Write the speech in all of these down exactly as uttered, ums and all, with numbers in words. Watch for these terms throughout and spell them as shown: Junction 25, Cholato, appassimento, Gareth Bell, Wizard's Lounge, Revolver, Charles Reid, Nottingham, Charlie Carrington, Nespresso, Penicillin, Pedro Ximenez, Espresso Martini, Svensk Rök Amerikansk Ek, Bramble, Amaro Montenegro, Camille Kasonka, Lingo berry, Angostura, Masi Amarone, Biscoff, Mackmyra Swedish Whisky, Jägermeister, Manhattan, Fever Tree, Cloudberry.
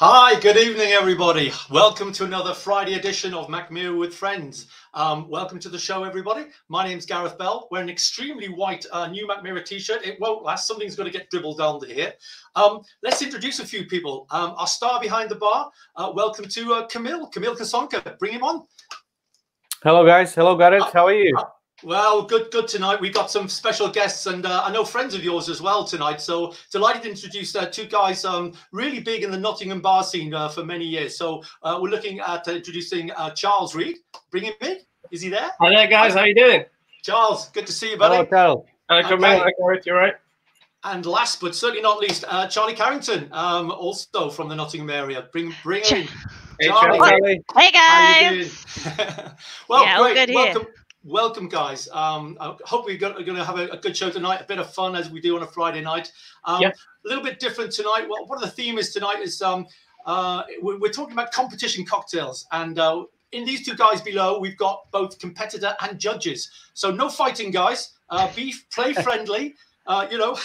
Hi, good evening, everybody. Welcome to another Friday edition of Mackmyra with Friends. Um, welcome to the show, everybody. My name's Gareth Bell. We're an extremely white uh, new Mackmyra t-shirt. It won't last. Something's going to get dribbled down to here. Um, let's introduce a few people. Um, our star behind the bar. Uh, welcome to uh, Camille. Camille Kasonka. Bring him on. Hello, guys. Hello, Gareth. Uh, How are you? Uh, Well, good, good tonight. We've got some special guests and uh, I know friends of yours as well tonight. So delighted to introduce uh, two guys um, really big in the Nottingham bar scene uh, for many years. So uh, we're looking at introducing uh, Charles Reid. Bring him in. Is he there? Hi there, guys. How you doing? Charles, good to see you, buddy. Hello, Charles. Hi, come in. Hi, Gareth. You all right? And last but certainly not least, uh, Charlie Carrington, um, also from the Nottingham area. Bring, bring him in. Hey, Charlie. Charlie. Hey, guys. How you doing? well, yeah, great. Good Welcome. Here. Welcome, guys. Um, I hope we're going to have a, a good show tonight, a bit of fun as we do on a Friday night. Um, yeah. A little bit different tonight. Well, one of the themes tonight is um, uh, we're, we're talking about competition cocktails. And uh, in these two guys below, we've got both competitor and judges. So no fighting, guys. Uh, be play friendly. Uh, you know,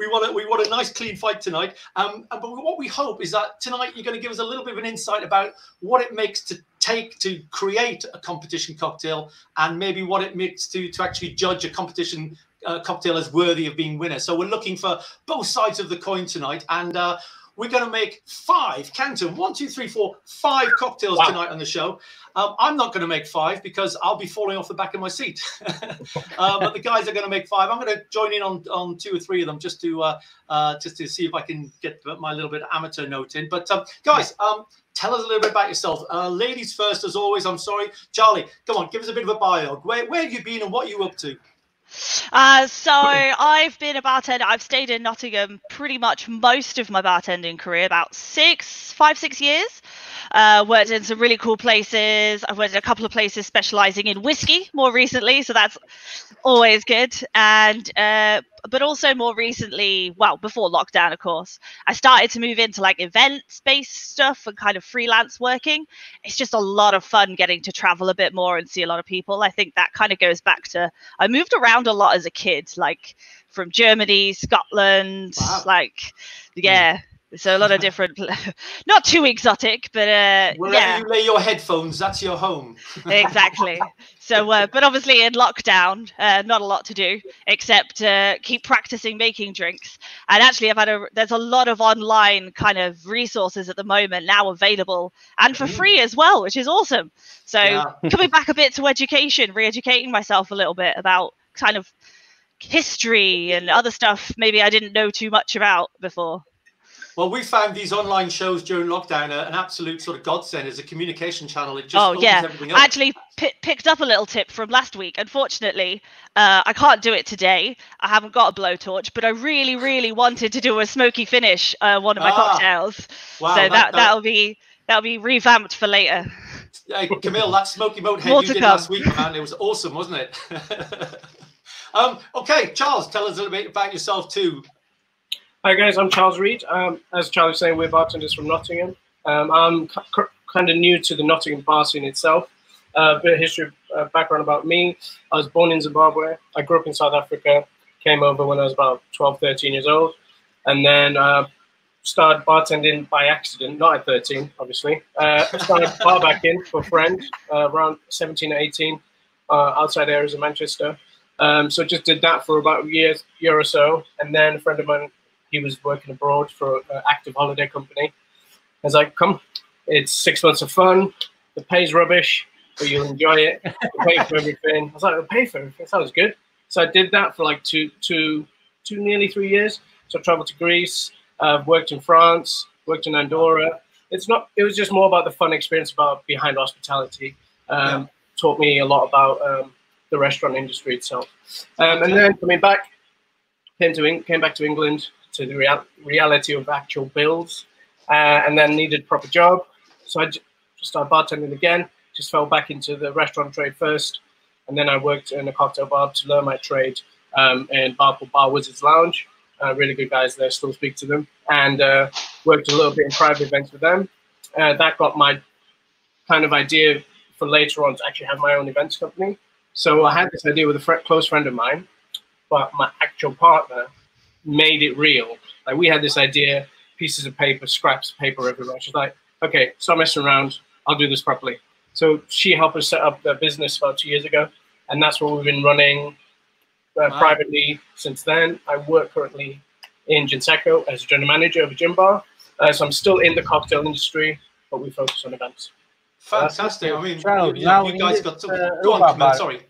we want a, we want a nice, clean fight tonight. Um, but what we hope is that tonight you're going to give us a little bit of an insight about what it makes to take to create a competition cocktail and maybe what it makes to, to actually judge a competition uh, cocktail as worthy of being winner. So we're looking for both sides of the coin tonight. And uh, we're going to make five, count them, one, two, three, four, five cocktails wow. tonight on the show. Um, I'm not going to make five because I'll be falling off the back of my seat. uh, but the guys are going to make five. I'm going to join in on, on two or three of them just to uh, uh, just to see if I can get my little bit of amateur note in. But um, guys, um, tell us a little bit about yourself. Uh, ladies first, as always. I'm sorry, Charlie. Come on, give us a bit of a bio. Where where have you been and what are you up to? Uh, so I've been a bartender. I've stayed in Nottingham pretty much most of my bartending career, about six, five, six years. Uh, worked in some really cool places. I've worked in a couple of places specializing in whiskey more recently, so that's always good. And uh, but also more recently, well, before lockdown, of course, I started to move into like event-based stuff and kind of freelance working. It's just a lot of fun getting to travel a bit more and see a lot of people. I think that kind of goes back to I moved around a lot as a kid, like from Germany, Scotland, wow. like yeah. So a lot of different, not too exotic, but uh, wherever yeah. you lay your headphones, that's your home. Exactly. So, uh, but obviously in lockdown, uh, not a lot to do except uh, keep practicing making drinks. And actually, I've had a there's a lot of online kind of resources at the moment now available and for free as well, which is awesome. So yeah. coming back a bit to education, re-educating myself a little bit about kind of history and other stuff maybe I didn't know too much about before. Well, we found these online shows during lockdown uh, an absolute sort of godsend as a communication channel. It just oh, opens yeah. everything up. I actually picked up a little tip from last week. Unfortunately, uh, I can't do it today. I haven't got a blowtorch, but I really, really wanted to do a smoky finish, uh, one of my ah, cocktails. Wow, so that, that, that'll be that'll be revamped for later. Hey, Camille, that smoky boat head you did come. last week, man, it was awesome, wasn't it? um, okay, Charles, tell us a little bit about yourself too. Hi guys, I'm Charles Reid. Um, as Charlie was saying, we're bartenders from Nottingham. Um, I'm kind of new to the Nottingham bar scene itself. A uh, bit of history uh, background about me. I was born in Zimbabwe. I grew up in South Africa, came over when I was about twelve, thirteen years old, and then uh, started bartending by accident, not at thirteen, obviously. Uh, started bar backing for a friend uh, around seventeen or eighteen, uh, outside areas of Manchester. Um, so just did that for about a year, year or so, and then a friend of mine, he was working abroad for an active holiday company. I was like, come, it's six months of fun. The pay's rubbish, but you'll enjoy it. You'll pay for everything. I was like, I'll pay for everything. Sounds good. So I did that for like two, two, two, nearly three years. So I traveled to Greece, uh, worked in France, worked in Andorra. It's not, it was just more about the fun experience about behind hospitality. Um, yeah. Taught me a lot about um, the restaurant industry itself. Um, and then coming back, came, to, came back to England, to the real reality of actual bills, uh, and then needed proper job. So I just started bartending again, just fell back into the restaurant trade first, and then I worked in a cocktail bar to learn my trade um, in Bramble bar, Wizard's Lounge. Uh, really good guys there, still speak to them, and uh, worked a little bit in private events with them. Uh, that got my kind of idea for later on to actually have my own events company. So I had this idea with a fr close friend of mine, but my actual partner made it real. Like we had this idea pieces of paper, scraps of paper everywhere. She's like, okay, stop messing around. I'll do this properly. So she helped us set up the business about two years ago, and that's what we've been running uh, wow. privately since then. I work currently in Ginseco as a general manager of a gin bar. Uh, so I'm still in the cocktail industry, but we focus on events. Fantastic. I mean, Charles, you, you, you guys got something. Uh, Go on, Camille, sorry.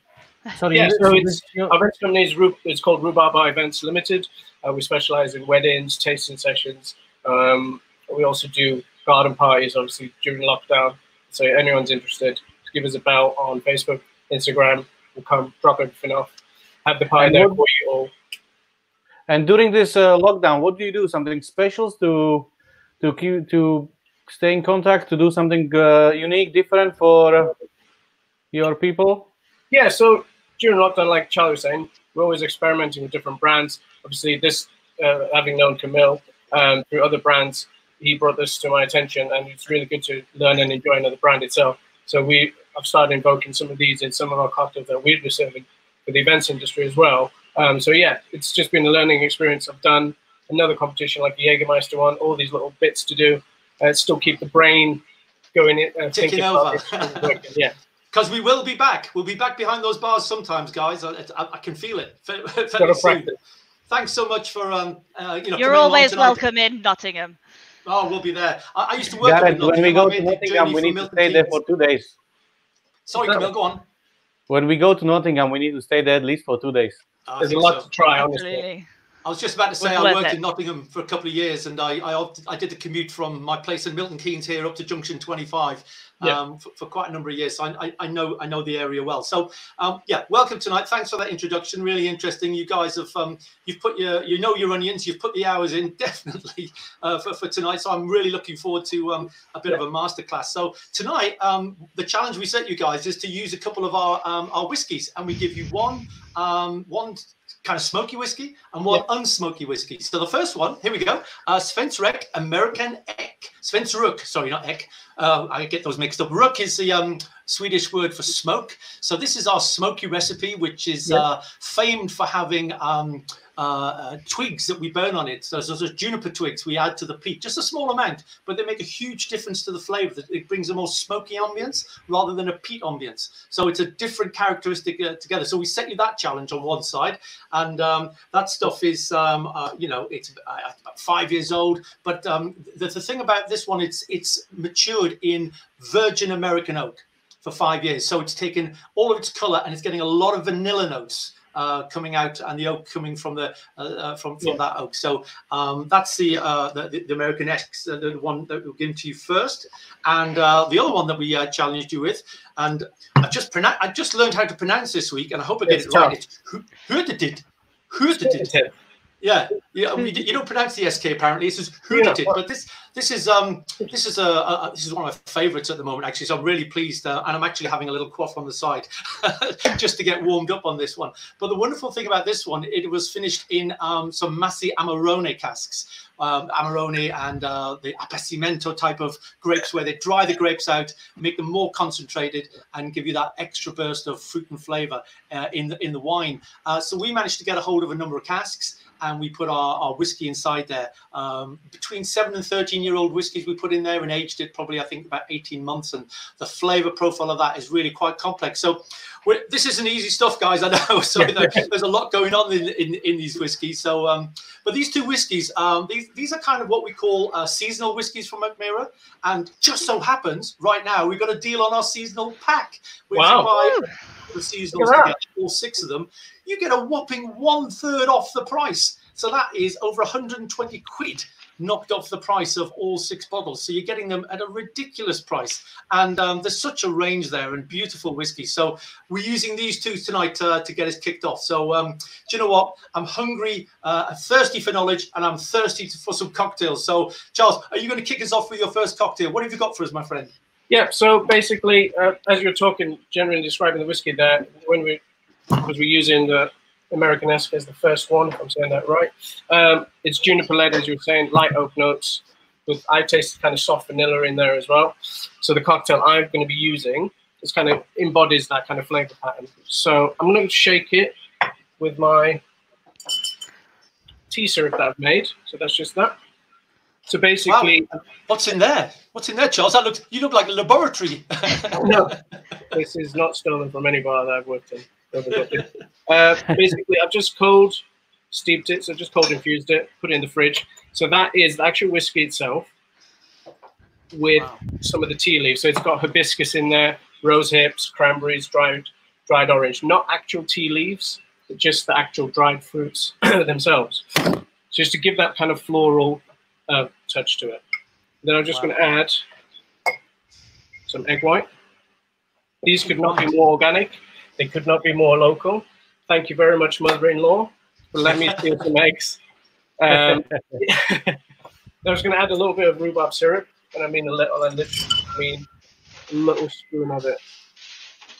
Sorry. Yeah, so it's, our events company is it's called Rhubarba by Events Limited. Uh, we specialize in weddings, tasting sessions. Um, we also do garden parties, obviously, during lockdown. So anyone's interested, give us a bell on Facebook, Instagram. We'll come, drop everything off, have the party there for you all. And during this uh, lockdown, what do you do? Something special to to to stay in contact, to do something uh, unique, different for uh, your people? Yeah, so during lockdown, like Charlie was saying, we're always experimenting with different brands. Obviously, this, uh, having known Camille um, through other brands, he brought this to my attention, and it's really good to learn and enjoy another brand itself. So we have started invoking some of these in some of our cocktails that we've been serving for the events industry as well. Um, so yeah, it's just been a learning experience. I've done another competition like the Jägermeister one, all these little bits to do, and uh, still keep the brain going. In, uh, Ticking over. Yeah. Because we will be back. We'll be back behind those bars sometimes, guys. I, I, I can feel it. Fairly soon. Thanks so much for, um, uh, you know, you're always welcome in Nottingham. Oh, we'll be there. I, I used to work Garrett, in Nottingham. When we go to Nottingham, we need to stay there for two days. Sorry, Camille, go on. When we go to Nottingham, we need to stay there at least for two days. I There's a lot so. to try, honestly. Absolutely. I was just about to say I worked it. in Nottingham for a couple of years, and I, I I did the commute from my place in Milton Keynes here up to Junction twenty-five yeah. um, for, for quite a number of years. So I, I know I know the area well. So um, yeah, welcome tonight. Thanks for that introduction. Really interesting. You guys have um, you've put your you know your onions. You've put the hours in definitely uh, for for tonight. So I'm really looking forward to um, a bit yeah. of a masterclass. So tonight um, the challenge we set you guys is to use a couple of our um, our whiskies, and we give you one um, one. kind of smoky whiskey and one yeah. unsmoky whiskey. So the first one, here we go, uh, Svensk Rök Amerikansk Ek. Svensk Rök, sorry, not Ek. Uh, I get those mixed up. Rök is the um, Swedish word for smoke. So this is our smoky recipe, which is yeah. uh, famed for having um, uh, uh, twigs that we burn on it. So those are juniper twigs we add to the peat, just a small amount, but they make a huge difference to the flavor. It brings a more smoky ambience rather than a peat ambience. So it's a different characteristic uh, together. So we set you that challenge on one side, and um, that stuff is, um, uh, you know, it's uh, about five years old. But um, the, the thing about this one, it's it's matured in virgin American oak for five years. So it's taken all of its color, and it's getting a lot of vanilla notes uh, coming out, and the oak coming from the uh, uh, from, from yeah. that oak. So um, that's the, uh, the, the American X, uh, the one that we'll give to you first. And uh, the other one that we uh, challenged you with, and I just pronounced, I just learned how to pronounce this week, and I hope I get it right. It's Hurdedid. Hurdedid. Yeah, yeah. We, you don't pronounce the S K apparently. This is who did it, but this this is um this is a, a this is one of my favourites at the moment actually. So I'm really pleased, uh, and I'm actually having a little quaff on the side just to get warmed up on this one. But the wonderful thing about this one, it was finished in um some Masi Amarone casks. Um, Amarone and uh, the appassimento type of grapes, where they dry the grapes out, make them more concentrated, and give you that extra burst of fruit and flavour uh, in the in the wine. Uh, so we managed to get a hold of a number of casks, and we put our, our whiskey inside there. Um, between seven and thirteen year old whiskies we put in there, and aged it probably I think about eighteen months. And the flavour profile of that is really quite complex. So we're, this isn't easy stuff, guys. I know. So there's, there's a lot going on in in, in these whiskies. So um, but these two whiskies, um, these These are kind of what we call uh, seasonal whiskies from Mackmyra, and just so happens right now we've got a deal on our seasonal pack. Which wow! Buy the seasonals, you get all six of them, you get a whopping one third off the price. So that is over one hundred and twenty quid knocked off the price of all six bottles. So you're getting them at a ridiculous price, and um, there's such a range there, and beautiful whiskey. So we're using these two tonight uh, to get us kicked off. So um, do you know what? I'm hungry, uh, I'm thirsty for knowledge, and I'm thirsty for some cocktails. So Charles, are you going to kick us off with your first cocktail? What have you got for us, my friend? Yeah. So basically, uh, as you're talking, generally describing the whiskey there, when we because we're using the Americanesque is the first one, if I'm saying that right. Um, it's juniper led, as you were saying, light oak notes. With I taste kind of soft vanilla in there as well. So the cocktail I'm going to be using just kind of embodies that kind of flavor pattern. So I'm going to shake it with my tea syrup that I've made. So that's just that. So basically, wow. What's in there? What's in there, Charles? That looks, you look like a laboratory. No, this is not stolen from any bar that I've worked in. Uh, basically, I've just cold steeped it, so just cold infused it, put it in the fridge. So that is the actual whiskey itself with wow. some of the tea leaves. So it's got hibiscus in there, rose hips, cranberries, dried dried orange. Not actual tea leaves, but just the actual dried fruits themselves. So just to give that kind of floral uh, touch to it. Then I'm just wow. going to add some egg white. These could not be more organic. They could not be more local. Thank you very much, mother-in-law, for letting me steal some eggs. Um, I was going to add a little bit of rhubarb syrup, and I mean a little, I literally mean a little spoon of it.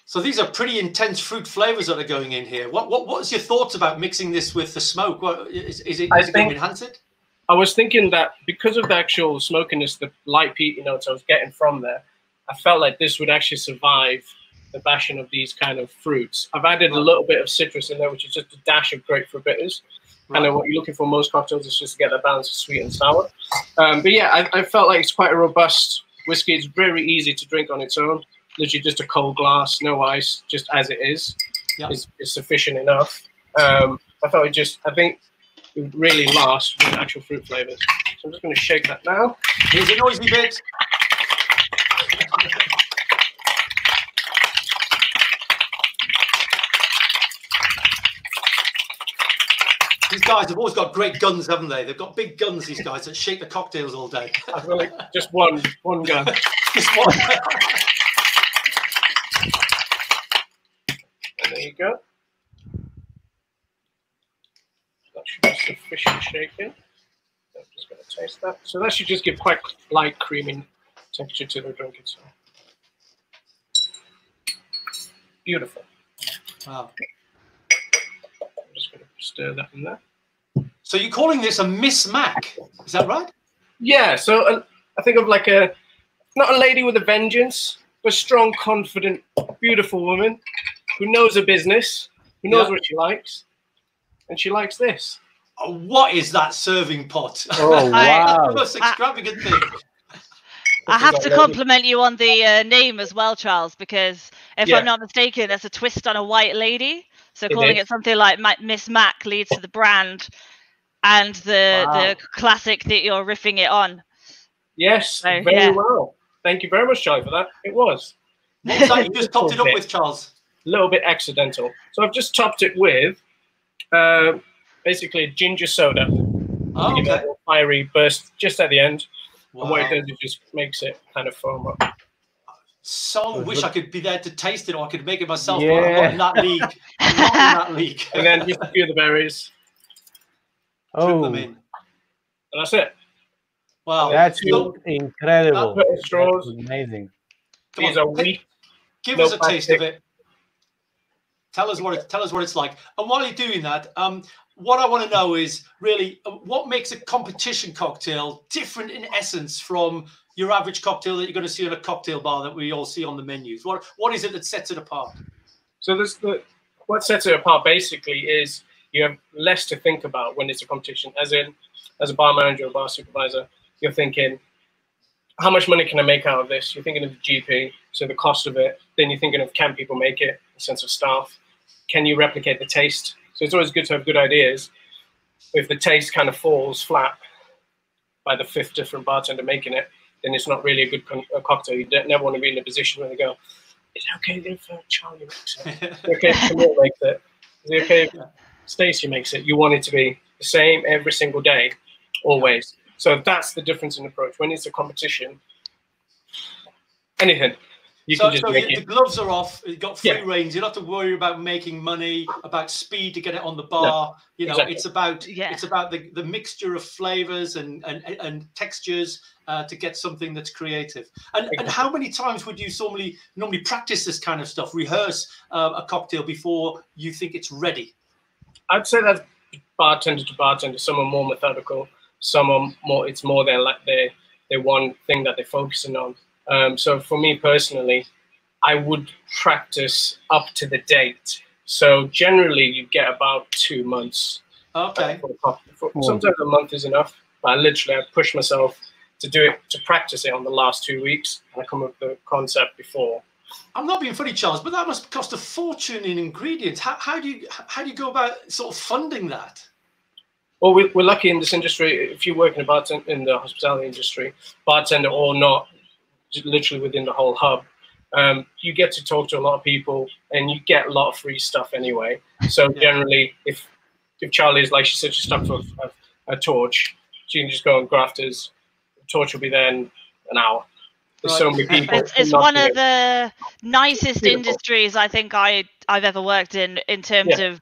So these are pretty intense fruit flavors that are going in here. What what what's your thoughts about mixing this with the smoke? What is, is it, is it going to enhance it? I was thinking that because of the actual smokiness, the light peaty notes I was getting from there, I felt like this would actually survive the bashing of these kind of fruits. I've added right. a little bit of citrus in there, which is just a dash of grapefruit bitters. Right. I know what you're looking for in most cocktails is just to get that balance of sweet and sour. Um, but yeah, I, I felt like it's quite a robust whiskey. It's very easy to drink on its own. Literally just a cold glass, no ice, just as it is, yep. is, is sufficient enough. Um, I felt it just, I think it would really last with actual fruit flavors. So I'm just going to shake that now. Here's a noisy bit. These guys have always got great guns, haven't they? They've got big guns, these guys, that shake the cocktails all day. I feel like just one, one gun. Just one. And there you go. That should be sufficient shaking. I'm just going to taste that. So that should just give quite light, creamy texture to the drink itself. Beautiful. Wow. Stir that in there. So you're calling this a mismac, is that right? Yeah, so uh, I think of like a, not a lady with a vengeance, but strong, confident, beautiful woman who knows her business, who knows yeah. what she likes, and she likes this. Oh, what is that serving pot? Oh, wow. That's the most extravagant I, thing. I have to compliment you on the uh, name as well, Charles, because if yeah. I'm not mistaken, there's a twist on a white lady. So calling it, it something like Miss Mac leads to the brand and the wow. the classic that you're riffing it on. Yes, so, very yeah. well. Thank you very much, Charlie, for that. It was. What's that you just topped it up bit, with, Charles? A little bit accidental. So I've just topped it with uh, basically ginger soda. Oh, okay. A fiery burst just at the end. Wow. And what it does is just makes it kind of foam up. So wish I could be there to taste it, or I could make it myself. Yeah. But I'm not in that league. I'm not in that league. And then just a few of the berries. Oh. Put them in. And that's it. Wow. That's so, incredible. That's straws. That's amazing. Come These on, are weak. Give no us a plastic. taste of it. Tell us what it, tell us what it's like. And while you're doing that, um, what I want to know is really uh, what makes a competition cocktail different in essence from your average cocktail that you're going to see at a cocktail bar that we all see on the menus. What what is it that sets it apart? So this, the, what sets it apart basically is you have less to think about when it's a competition. As in, as a bar manager or bar supervisor, you're thinking, how much money can I make out of this? You're thinking of the G P, so the cost of it. Then you're thinking of, can people make it? A sense of staff. Can you replicate the taste? So it's always good to have good ideas. If the taste kind of falls flat by the fifth different bartender making it, then it's not really a good con a cocktail. You don't, never want to be in a position where they go, is it okay if uh, Charlie makes it? Is it okay if Camille makes it? Is it okay if Stacey makes it? You want it to be the same every single day, always. Yeah. So that's the difference in approach. When it's a competition, anything. You so, can just so make the it. gloves are off, you've got free yeah. reins, you don't have to worry about making money, about speed to get it on the bar. No, you know, exactly. it's about yeah. it's about the, the mixture of flavors and, and, and textures uh, to get something that's creative. And exactly. and how many times would you normally normally practice this kind of stuff, rehearse uh, a cocktail before you think it's ready? I'd say that's bartender to bartender. Some are more methodical, some are more it's more their like their their one thing that they're focusing on. Um, so for me personally, I would practice up to the date. So generally, you get about two months. Okay. For, for, for, sometimes a month is enough. But I literally I pushed myself to do it, to practice it on the last two weeks. And I come up with the concept before. I'm not being funny, Charles, but that must cost a fortune in ingredients. How, how do you how do you go about sort of funding that? Well, we, we're lucky in this industry. If you're working about in the hospitality industry, bartender or not, literally within the whole hub, um, you get to talk to a lot of people, and you get a lot of free stuff anyway. So yeah. Generally, if if Charlie is like she said, she stuck to a, a, a torch, she can just go on grafters. The torch will be there in an hour. There's so many people. It's, it's one of the nicest industries I think I I've ever worked in in terms yeah. of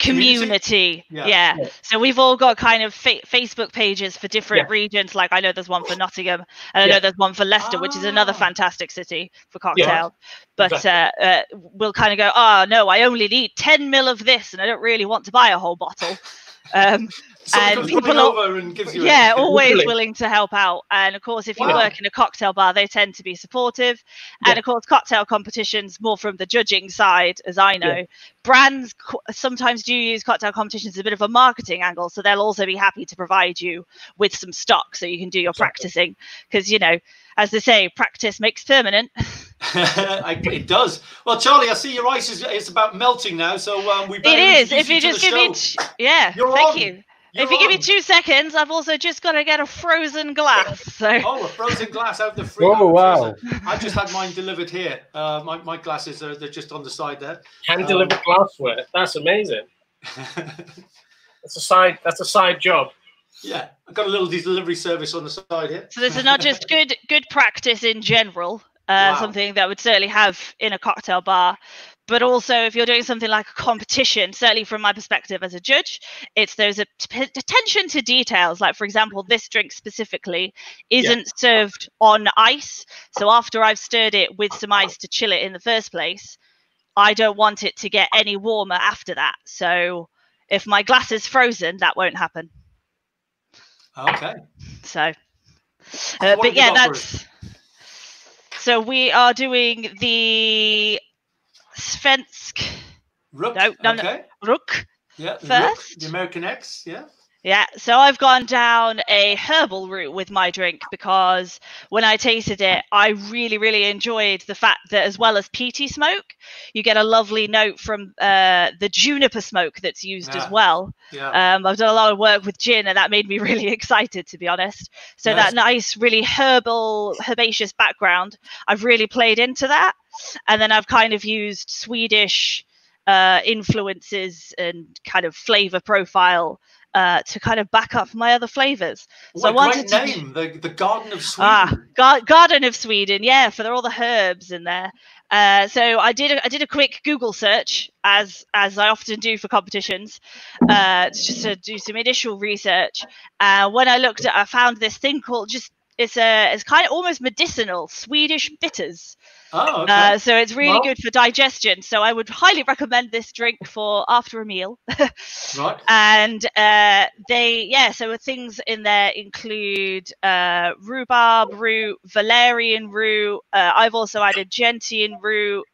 community. Yeah. Yeah. yeah. So we've all got kind of fa Facebook pages for different yeah. regions. Like I know there's one for Nottingham, and I yeah. know there's one for Leicester, ah. which is another fantastic city for cocktail. Yeah. But exactly. uh, uh, we'll kind of go, oh no, I only need ten mil of this, and I don't really want to buy a whole bottle. Um, and people are, and gives you yeah, a, always really? willing to help out. And of course, if you wow. work in a cocktail bar, they tend to be supportive. Yeah. And of course, cocktail competitions, more from the judging side, as I know, yeah. brands sometimes do use cocktail competitions as a bit of a marketing angle. So they'll also be happy to provide you with some stock so you can do your exactly. practicing. Because, you know, as they say, practice makes permanent. It does. Well, Charlie, I see your ice is it's about melting now, so um, we better it is. If you just give show. me, yeah, You're thank on. you. You're if you on. give me two seconds, I've also just got to get a frozen glass. So. Oh, a frozen glass out of the freezer. Oh, wow! I just had mine delivered here. Uh, my my glasses are they're just on the side there. Hand delivered um, glassware. That's amazing. That's a side. That's a side job. Yeah, I've got a little delivery service on the side here. So this is not just good good practice in general. Uh, wow. Something that would certainly have in a cocktail bar. But also, if you're doing something like a competition, certainly from my perspective as a judge, it's those attention to details. Like, for example, this drink specifically isn't yeah. served on ice. So after I've stirred it with some ice to chill it in the first place, I don't want it to get any warmer after that. So if my glass is frozen, that won't happen. Okay. So, uh, but yeah, that's... So we are doing the Svensk Rök. No, no, okay. no, Rök. Yeah, first. Rök, the American X, yeah. Yeah, so I've gone down a herbal route with my drink because when I tasted it, I really, really enjoyed the fact that as well as peaty smoke, you get a lovely note from uh, the juniper smoke that's used yeah. as well. Yeah. Um, I've done a lot of work with gin, and that made me really excited, to be honest. So nice. That nice, really herbal, herbaceous background, I've really played into that. And then I've kind of used Swedish uh, influences and kind of flavor profile Uh, to kind of back up my other flavors. So what I wanted great to name, the, the Garden of Sweden. Ah, gar Garden of Sweden, yeah, for there are all the herbs in there. Uh, so I did a, I did a quick Google search, as as I often do for competitions, uh, just to do some initial research. Uh, when I looked at, I found this thing called just it's a it's kind of almost medicinal Swedish bitters. Oh, okay. Uh, so it's really well, good for digestion. So I would highly recommend this drink for after a meal. Right. And uh, they, yeah, so things in there include uh, rhubarb root, valerian root. Uh, I've also added gentian root.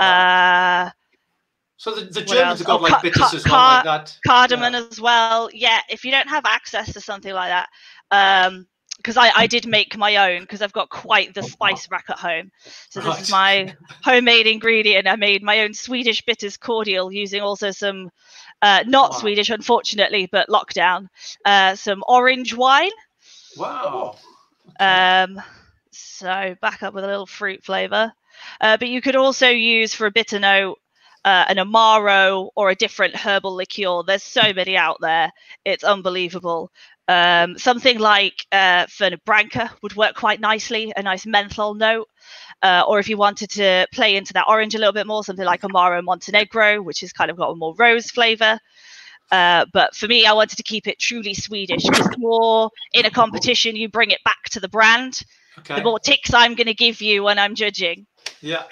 Uh, so the, the Germans have got oh, like bitters as well, like that. Cardamom yeah. as well. Yeah, if you don't have access to something like that. Um, Because I, I did make my own, because I've got quite the spice rack at home. So this right. is my homemade ingredient. I made my own Swedish bitters cordial using also some, uh, not wow. Swedish, unfortunately, but lockdown, uh, some orange wine. Wow. Um, so back up with a little fruit flavour. Uh, but you could also use for a bitter note, Uh, an Amaro or a different herbal liqueur. There's so many out there. It's unbelievable. Um, something like uh, Fernet Branca would work quite nicely, a nice menthol note. Uh, or if you wanted to play into that orange a little bit more, something like Amaro Montenegro, which has kind of got a more rose flavour. Uh, but for me, I wanted to keep it truly Swedish. Because more in a competition, you bring it back to the brand. Okay. The more ticks I'm going to give you when I'm judging. Yeah.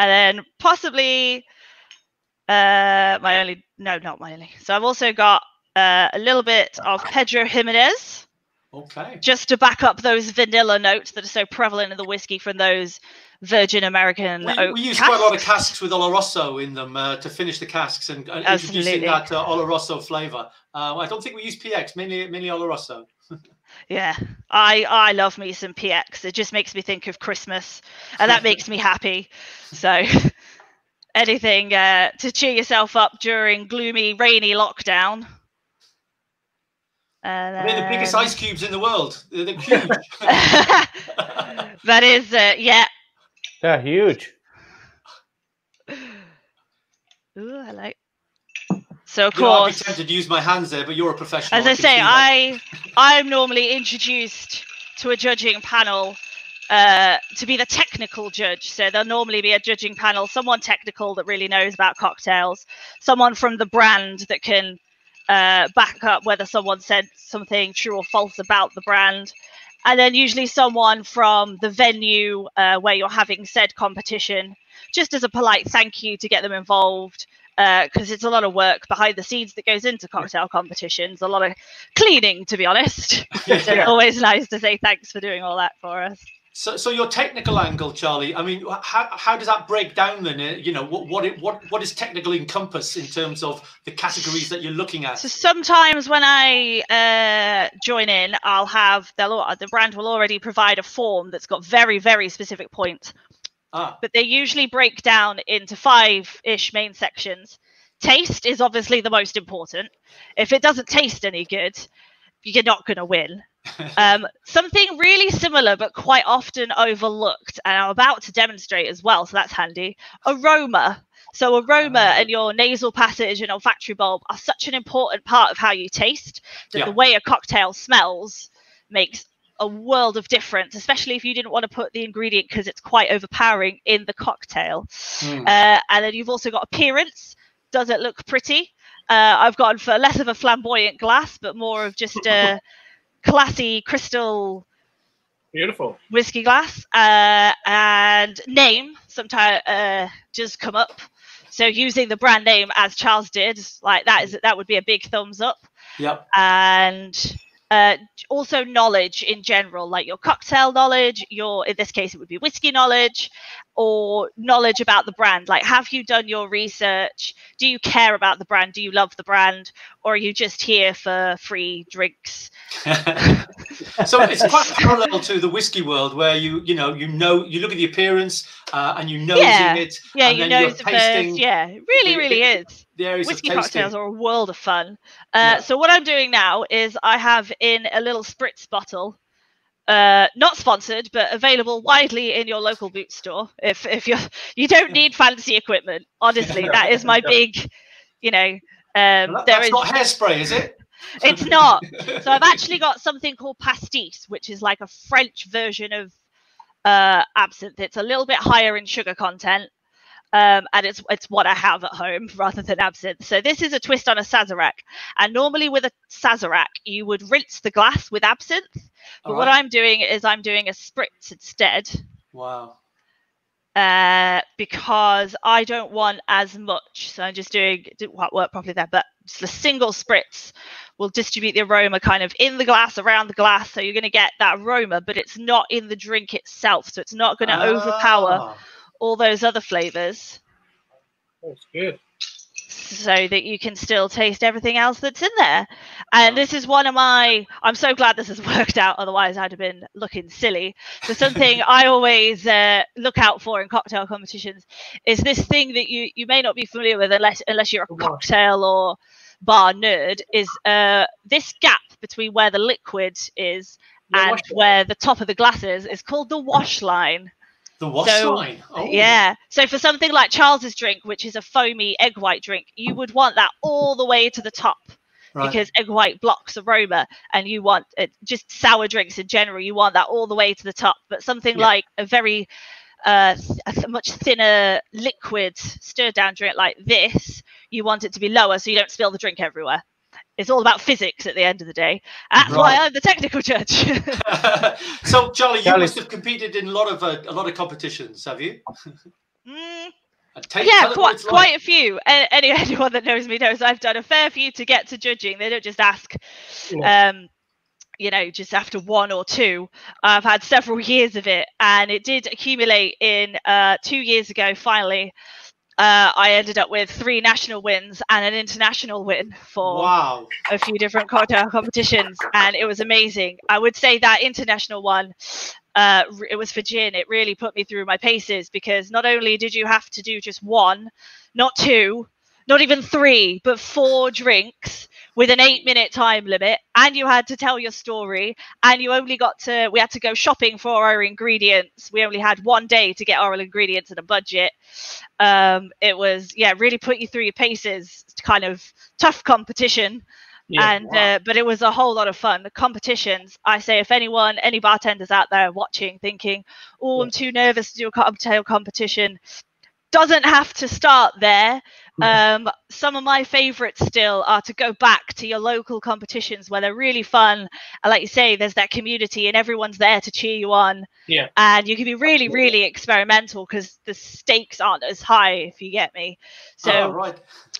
And then possibly uh, my only, no, not my only. So I've also got uh, a little bit of Pedro Ximenez. Okay. Just to back up those vanilla notes that are so prevalent in the whiskey from those Virgin American we, oak We use casks. Quite a lot of casks with Oloroso in them uh, to finish the casks and, and introducing that uh, Oloroso flavour. Uh, I don't think we use P X, mainly, mainly Oloroso. Yeah, I, I love me some P X. It just makes me think of Christmas, and that makes me happy. So anything uh, to cheer yourself up during gloomy, rainy lockdown. And, uh, they're the biggest ice cubes in the world. They're, they're huge. That is, uh, yeah. They're huge. Ooh, I like. So of you course, know, I'd be tempted to use my hands there, but you're a professional. As I, I say, I I'm normally introduced to a judging panel uh, to be the technical judge. So there'll normally be a judging panel, someone technical that really knows about cocktails, someone from the brand that can uh, back up whether someone said something true or false about the brand, and then usually someone from the venue uh, where you're having said competition, just as a polite thank you to get them involved. Because uh, it's a lot of work behind the scenes that goes into cocktail competitions, a lot of cleaning, to be honest. Yeah. So it's always nice to say thanks for doing all that for us. So, so your technical angle, Charlie. I mean, how how does that break down then? You know, what what it, what what is technical encompass in terms of the categories that you're looking at? So sometimes when I uh, join in, I'll have the brand will already provide a form that's got very very specific points. Ah. But they usually break down into five-ish main sections. Taste is obviously the most important. If it doesn't taste any good, you're not going to win. um, something really similar but quite often overlooked, and I'm about to demonstrate as well, so that's handy, aroma. So aroma uh, and your nasal passage and olfactory bulb are such an important part of how you taste that yeah. the way a cocktail smells makes a world of difference, especially if you didn't want to put the ingredient because it's quite overpowering in the cocktail. Mm. Uh, and then you've also got appearance. Does it look pretty? Uh, I've gone for less of a flamboyant glass, but more of just a classy crystal beautiful whiskey glass. Uh, and name sometimes uh, just come up. So using the brand name as Charles did, like that is that would be a big thumbs up. Yep. And Uh, also knowledge in general, like your cocktail knowledge, your, in this case, it would be whiskey knowledge, or knowledge about the brand. Like, have you done your research? Do you care about the brand? Do you love the brand? Or are you just here for free drinks? So it's quite parallel to the whiskey world where you, you know, you know, you look at the appearance uh, and you nosing yeah. it. Yeah, and you then nose you're tasting. First. Yeah, it really, the, really the, is. The whiskey cocktails are a world of fun. Uh, yeah. So what I'm doing now is I have in a little spritz bottle, Uh, not sponsored, but available widely in your local boot store. If if you you don't need fancy equipment, honestly, no, that is my no. big, you know. Um, well, that, there that's is, not hairspray, is it? It's not. So I've actually got something called Pastis, which is like a French version of uh, absinthe. It's a little bit higher in sugar content, um, and it's it's what I have at home rather than absinthe. So this is a twist on a Sazerac, and normally with a Sazerac, you would rinse the glass with absinthe. But right. what I'm doing is I'm doing a spritz instead. Wow. Uh, because I don't want as much. So I'm just doing, didn't work properly there, but the single spritz will distribute the aroma kind of in the glass, around the glass. So you're going to get that aroma, but it's not in the drink itself. So it's not going to ah. overpower all those other flavors. That's good. So that you can still taste everything else that's in there. And this is one of my, I'm so glad this has worked out, otherwise I'd have been looking silly. So something I always uh, look out for in cocktail competitions is this thing that you, you may not be familiar with unless, unless you're a cocktail or bar nerd, is uh, this gap between where the liquid is and where the top of the glass is, is called the wash line. The wash so, line. Oh. Yeah. So for something like Charles's drink, which is a foamy egg white drink, you would want that all the way to the top right. because egg white blocks aroma, and you want it, just sour drinks in general, you want that all the way to the top. But something yeah. like a very uh, a much thinner liquid stirred down drink like this, you want it to be lower so you don't spill the drink everywhere. It's all about physics at the end of the day. That's right. why I'm the technical judge. So, Charlie, you Charlie. must have competed in a lot of uh, a lot of competitions, have you? Mm, yeah, quite, quite like. a few. Any anyone that knows me knows I've done a fair few to get to judging. They don't just ask. Yeah. Um, you know, just after one or two. I've had several years of it, and it did accumulate in uh, two years ago. Finally, uh, I ended up with three national wins and an international win for wow. a few different cocktail competitions. And it was amazing. I would say that international one, uh, it was for gin. It really put me through my paces, because not only did you have to do just one, not two, not even three, but four drinks with an eight minute time limit. And you had to tell your story, and you only got to, we had to go shopping for our ingredients. We only had one day to get our ingredients and a budget. Um, it was, yeah, really put you through your paces, kind of tough competition. Yeah, and, wow. uh, but it was a whole lot of fun. The competitions, I say, if anyone, any bartenders out there watching, thinking, oh, yeah. I'm too nervous to do a cocktail competition, doesn't have to start there. Um, some of my favorites still are to go back to your local competitions where they're really fun. And like you say, there's that community and everyone's there to cheer you on. Yeah. And you can be really, really experimental because the stakes aren't as high, if you get me. So oh, right.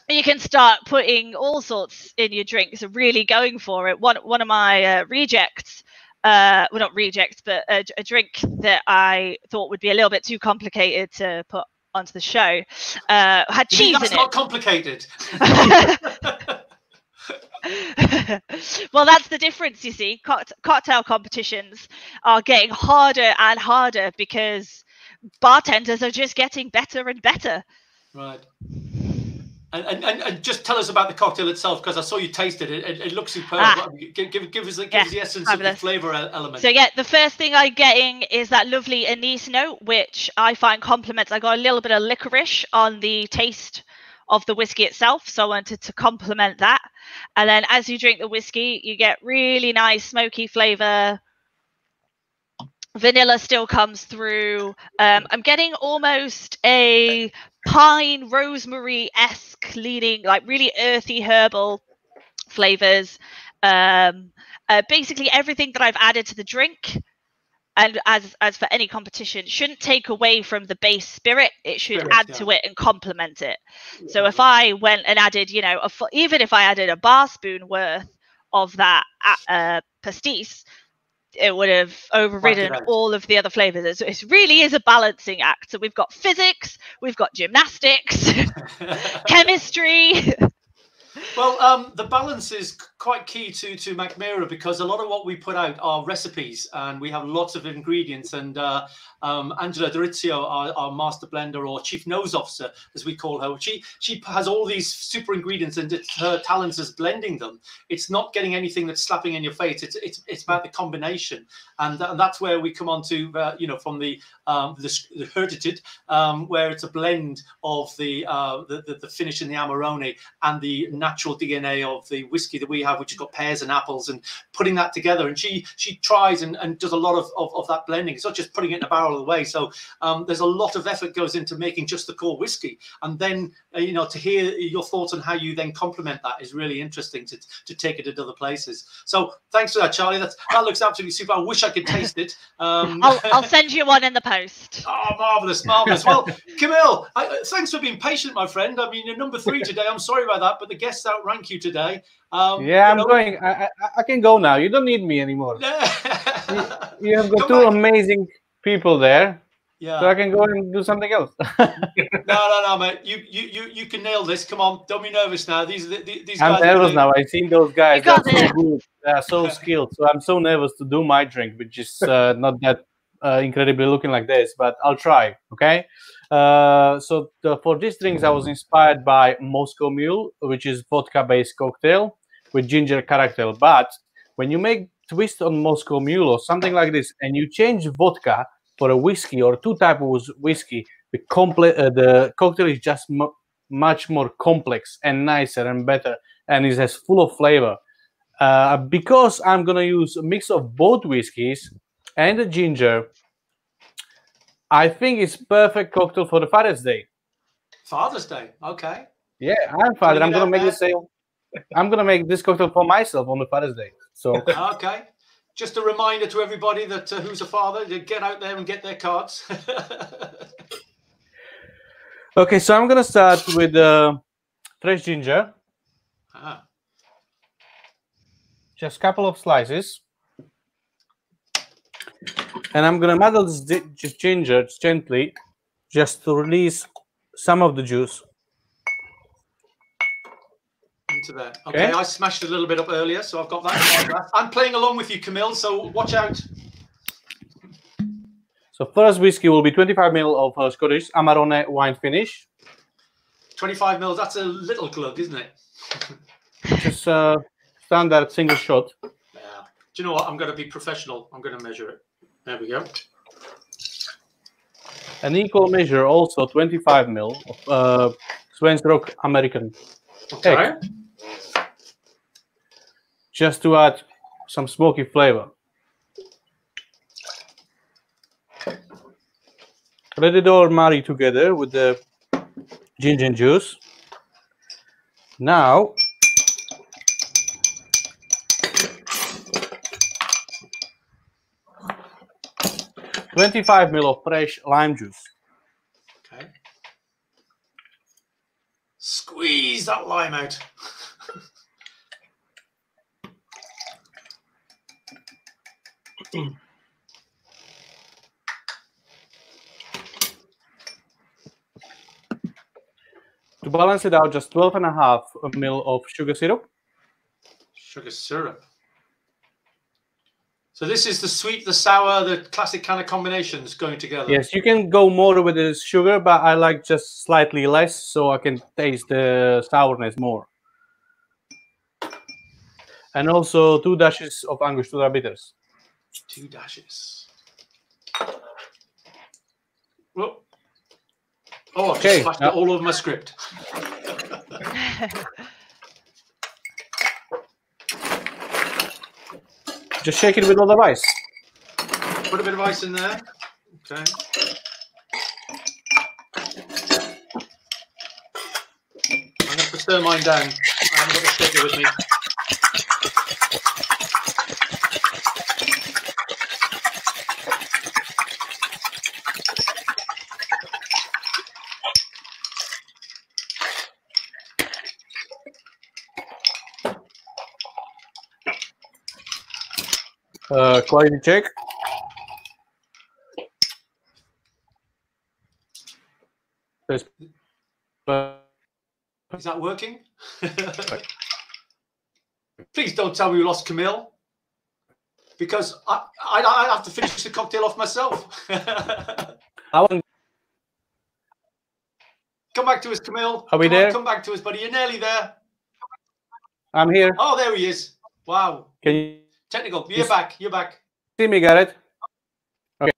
you can start putting all sorts in your drinks and really going for it. One, one of my uh, rejects, uh, well, not rejects, but a, a drink that I thought would be a little bit too complicated to put onto the show, uh, had cheese in it. That's not complicated. Well, that's the difference, you see. Coct cocktail competitions are getting harder and harder because bartenders are just getting better and better. Right. And, and, and just tell us about the cocktail itself, because I saw you tasted it. It, it looks superb. Ah, give, give, give, us, give yeah, us the essence fabulous. of the flavour element. So, yeah, the first thing I'm getting is that lovely anise note, which I find complements. I got a little bit of licorice on the taste of the whiskey itself, so I wanted to complement that. And then as you drink the whiskey, you get really nice smoky flavour. Vanilla still comes through. Um, I'm getting almost a pine, rosemary-esque leaning, like really earthy herbal flavors. Um, uh, basically everything that I've added to the drink, and as as for any competition, shouldn't take away from the base spirit. It should spirit, add yeah. to it and complement it. Yeah. So if I went and added, you know, a, even if I added a bar spoon worth of that uh, pastis, it would have overridden all of the other flavors. It's, it really is a balancing act. So we've got physics, we've got gymnastics, chemistry. Well, um, the balance is quite key to to Mackmyra, because a lot of what we put out are recipes, and we have lots of ingredients. And uh, um, Angela Dorizio, our, our master blender, or chief nose officer, as we call her, she she has all these super ingredients, and it's her talents is blending them. It's not getting anything that's slapping in your face. It's it's it's about the combination, and, th and that's where we come on to uh, you know, from the um, the, the herdited, um, where it's a blend of the uh, the, the the finish in the Amarone and the natural D N A of the whiskey that we have, which has got pears and apples, and putting that together. And she she tries and, and does a lot of, of, of that blending. It's not just putting it in a barrel of the way. So um, there's a lot of effort goes into making just the core whiskey. And then, uh, you know, to hear your thoughts on how you then complement that is really interesting to, to take it at other places. So thanks for that, Charlie. That's, that looks absolutely super. I wish I could taste it. Um, I'll, I'll send you one in the post. Oh, marvellous, marvellous. Well, Camille, I, thanks for being patient, my friend. I mean, you're number three today. I'm sorry about that, but the guests outrank you today. Um, yeah, I'm know. going. I, I, I can go now. You don't need me anymore. you, you have got Come two back. amazing people there. Yeah. So I can go and do something else. no, no, no, mate. You, you, you, you can nail this. Come on, don't be nervous now. These, these, these guys. I'm nervous now. I've seen those guys. They're so good. They're so skilled. So I'm so nervous to do my drink, which is uh, not that uh, incredibly looking like this, but I'll try. Okay. Uh, so the, for these drinks, I was inspired by Moscow Mule, which is vodka-based cocktail with ginger character. But when you make twist on Moscow Mule or something like this, and you change vodka for a whiskey or two type of whiskey, the complex uh, the cocktail is just m much more complex and nicer and better, and is as full of flavor. Uh, because I'm gonna use a mix of both whiskeys and the ginger. I think it's perfect cocktail for the Father's Day. Father's Day, okay. Yeah, I'm father. I'm gonna make this same. I'm gonna make this cocktail for myself on the Father's Day. So okay, just a reminder to everybody that uh, who's a father, to get out there and get their cards. Okay, so I'm gonna start with uh, fresh ginger. Ah. Just a couple of slices. And I'm going to muddle this ginger gently just to release some of the juice. Into there. Okay, okay, I smashed it a little bit up earlier, so I've got that. I'm playing along with you, Camille, so watch out. So first whiskey will be twenty-five mil of uh, Scottish Amarone wine finish. twenty-five mil, that's a little glug, isn't it? Just a uh, standard single shot. Yeah. Do you know what? I'm going to be professional. I'm going to measure it. There we go. An equal measure, also twenty-five mil of uh, Svensk Rök Amerikansk Ek. Okay. Just to add some smoky flavor. Let it all marry together with the ginger juice. Now, twenty-five mil of fresh lime juice. Okay. Squeeze that lime out. To balance it out, just twelve and a half mil of sugar syrup. Sugar syrup. So this is the sweet, the sour, the classic kind of combinations going together. Yes, you can go more with the sugar, but I like just slightly less so I can taste the sourness more. And also two dashes of Angostura bitters. Two dashes. Whoa. Oh, I've okay. just flashed it all over my script. Just shake it with all the ice. Put a bit of ice in there. Okay. I'm going to stir mine down. I haven't got the shaker with me. Uh, quality check. Is that working? Please don't tell me you lost Camille, because I, I, I have to finish the cocktail off myself. Come back to us, Camille. Are we come there? On, come back to us, buddy. You're nearly there. I'm here. Oh, there he is. Wow. Can you? Technical, you're yes. back, you're back. See me, Garrett. Okay.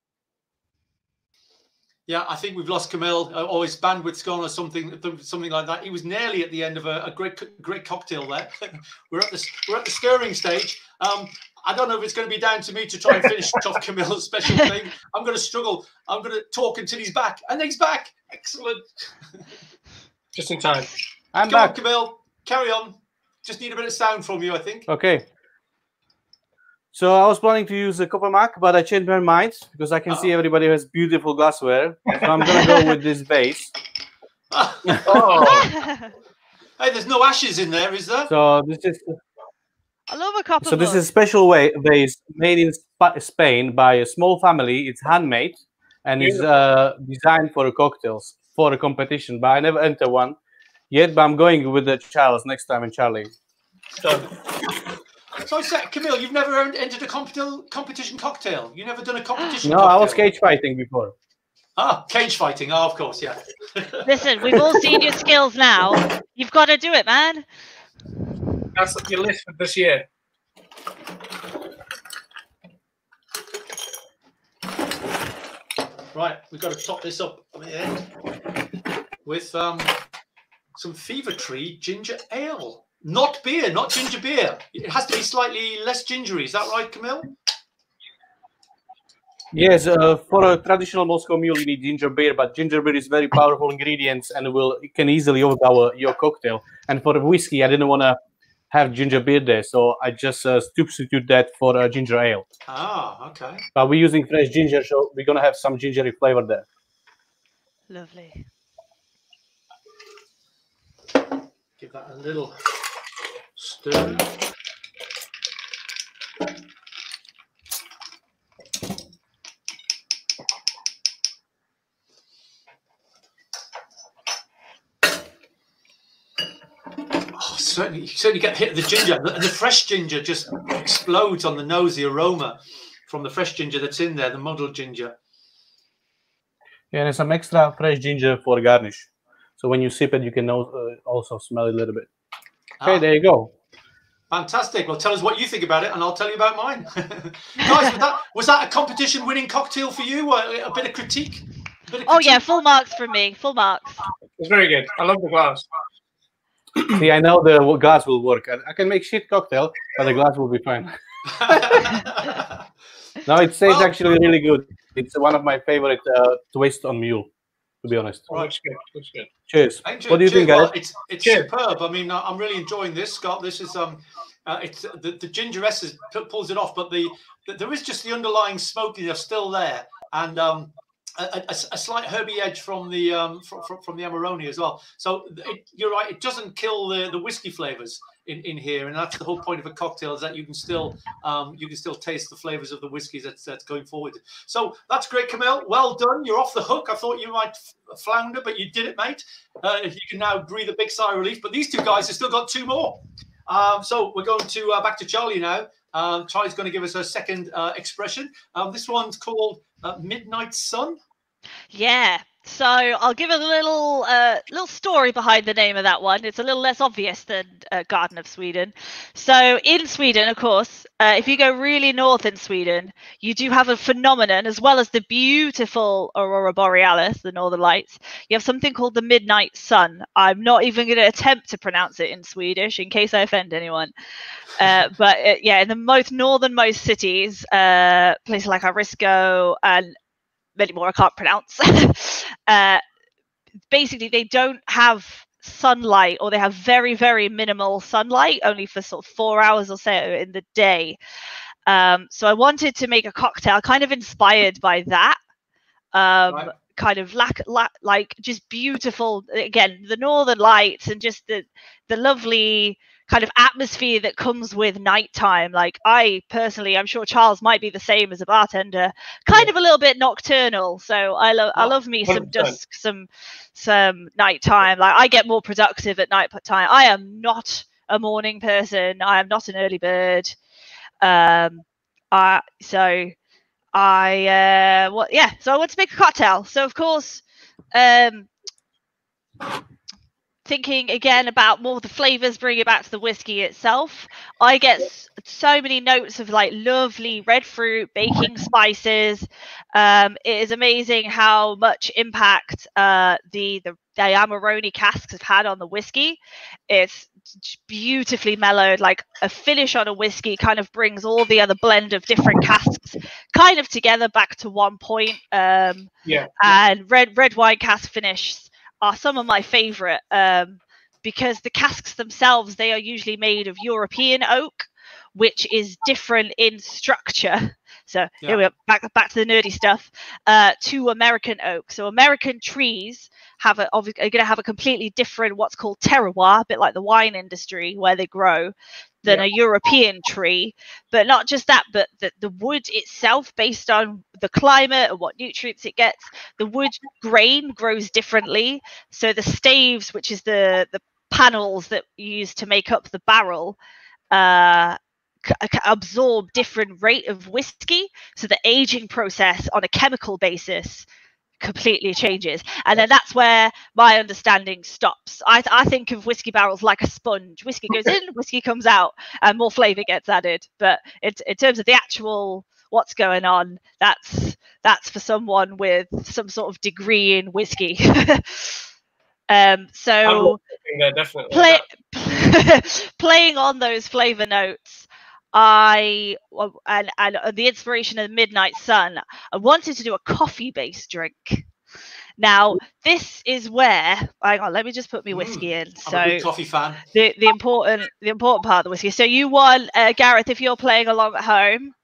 Yeah, I think we've lost Camille, or his bandwidth's gone or something something like that. He was nearly at the end of a, a great great cocktail there. we're, at the, we're at the stirring stage. Um, I don't know if it's going to be down to me to try and finish off Camille's special thing. I'm going to struggle. I'm going to talk until he's back. And he's back. Excellent. Just in time. I'm Come back. On, Camille, carry on. Just need a bit of sound from you, I think. Okay. So I was planning to use a copper mug, but I changed my mind because I can oh. see everybody has beautiful glassware. So I'm going to go with this vase. oh. Hey, there's no ashes in there, is there? So this is. I love a copper. So mug. This is a special way vase made in Spain by a small family. It's handmade and is uh, designed for cocktails for a competition. But I never enter one yet. But I'm going with the Charles next time and Charlie. So. So, Camille, you've never entered a competition cocktail? You've never done a competition no, cocktail? No, I was cage fighting before. Ah, cage fighting. Oh, of course, yeah. Listen, we've all seen your skills now. You've got to do it, man. That's your list for this year. Right, we've got to top this up here with um, some Fever Tree ginger ale. Not beer, not ginger beer. It has to be slightly less gingery. Is that right, Camille? Yes, uh, for a traditional Moscow Mule, you need ginger beer, but ginger beer is very powerful ingredients and will it can easily overpower your cocktail. And for the whiskey, I didn't want to have ginger beer there, so I just uh, substitute that for uh, ginger ale. Ah, okay. But we're using fresh ginger, so we're going to have some gingery flavor there. Lovely. Give that a little... stir. certainly, you certainly get hit with the ginger. The, the fresh ginger just explodes on the nose, the aroma from the fresh ginger that's in there, the muddled ginger. Yeah, and some extra fresh ginger for garnish. So when you sip it, you can also smell it a little bit. Okay, ah, there you go. Fantastic. Well, tell us what you think about it, and I'll tell you about mine. Guys, was that, was that a competition-winning cocktail for you? A, a bit of critique? A bit of critique? Oh, yeah, full marks from me. Full marks. It's very good. I love the glass. See, I know the glass will work. I, I can make shit cocktail, but the glass will be fine. No, it tastes well, actually really good. It's one of my favorite uh, twists on mule, to be honest. Right. Looks good. Looks good. Cheers. Angel, what do you cheers. think, guys? Well, it's it's cheers. superb. I mean, I'm really enjoying this, Scott. This is um, uh, it's the, the ginger essence pulls it off, but the, the there is just the underlying smokiness still there, and um. A, a, a slight herby edge from the um, from, from, from the Amarone as well. So it, you're right; it doesn't kill the the whiskey flavors in, in here, and that's the whole point of a cocktail, is that you can still um, you can still taste the flavors of the whiskies that's that's going forward. So that's great, Camille. Well done. You're off the hook. I thought you might flounder, but you did it, mate. Uh, you can now breathe a big sigh of relief. But these two guys have still got two more. Um, so we're going to uh, back to Charlie now. Um, Charlie's going to give us her second uh, expression. Um, this one's called uh, Midnight Sun. Yeah, so I'll give a little uh, little story behind the name of that one. It's a little less obvious than uh, Garden of Sweden. So in Sweden, of course, uh, if you go really north in Sweden, you do have a phenomenon, as well as the beautiful Aurora Borealis, the Northern Lights. You have something called the Midnight Sun. I'm not even going to attempt to pronounce it in Swedish in case I offend anyone. Uh, but uh, yeah, in the most northernmost cities, uh, places like Arisko and many more I can't pronounce. uh, basically, they don't have sunlight, or they have very, very minimal sunlight, only for sort of four hours or so in the day. Um, so I wanted to make a cocktail kind of inspired by that. Um, right. Kind of lack, lack, like just beautiful, again, the northern lights and just the, the lovely kind of atmosphere that comes with nighttime. Like I personally, I'm sure Charles might be the same as a bartender, kind of a little bit nocturnal. So I love, I love me some dusk, some, some nighttime. Like I get more productive at night time. I am not a morning person. I am not an early bird. Um, I so I uh, well, yeah. So I want to make a cocktail. So of course, um. thinking again about more of the flavors, bring it back to the whiskey itself. I get so many notes of like lovely red fruit, baking spices. Um, it is amazing how much impact uh, the, the the Amarone casks have had on the whiskey. It's beautifully mellowed, like a finish on a whiskey kind of brings all the other blend of different casks kind of together back to one point. Um, yeah, and red red wine cask finish are some of my favorite, um, because the casks themselves, they are usually made of European oak, which is different in structure. So yeah. Here we are, back, back to the nerdy stuff, uh, to American oak. So American trees have a, are going to have a completely different what's called terroir, a bit like the wine industry where they grow, than yeah. a European tree. But not just that, but the, the wood itself, based on the climate and what nutrients it gets, the wood grain grows differently. So the staves, which is the, the panels that you use to make up the barrel, uh, absorb different rate of whiskey. So the aging process on a chemical basis completely changes, and then that's where my understanding stops. I, th I think of whiskey barrels like a sponge. Whiskey goes in, whiskey comes out, and more flavor gets added. But it, in terms of the actual what's going on, that's that's for someone with some sort of degree in whiskey. um, so there, definitely. Play, playing on those flavor notes, I and, and the inspiration of the Midnight Sun, I wanted to do a coffee-based drink. Now, this is where, hang on, let me just put my whiskey in. So I'm a big coffee fan. The the important the important part of the whiskey. So you want, uh, Gareth, if you're playing along at home,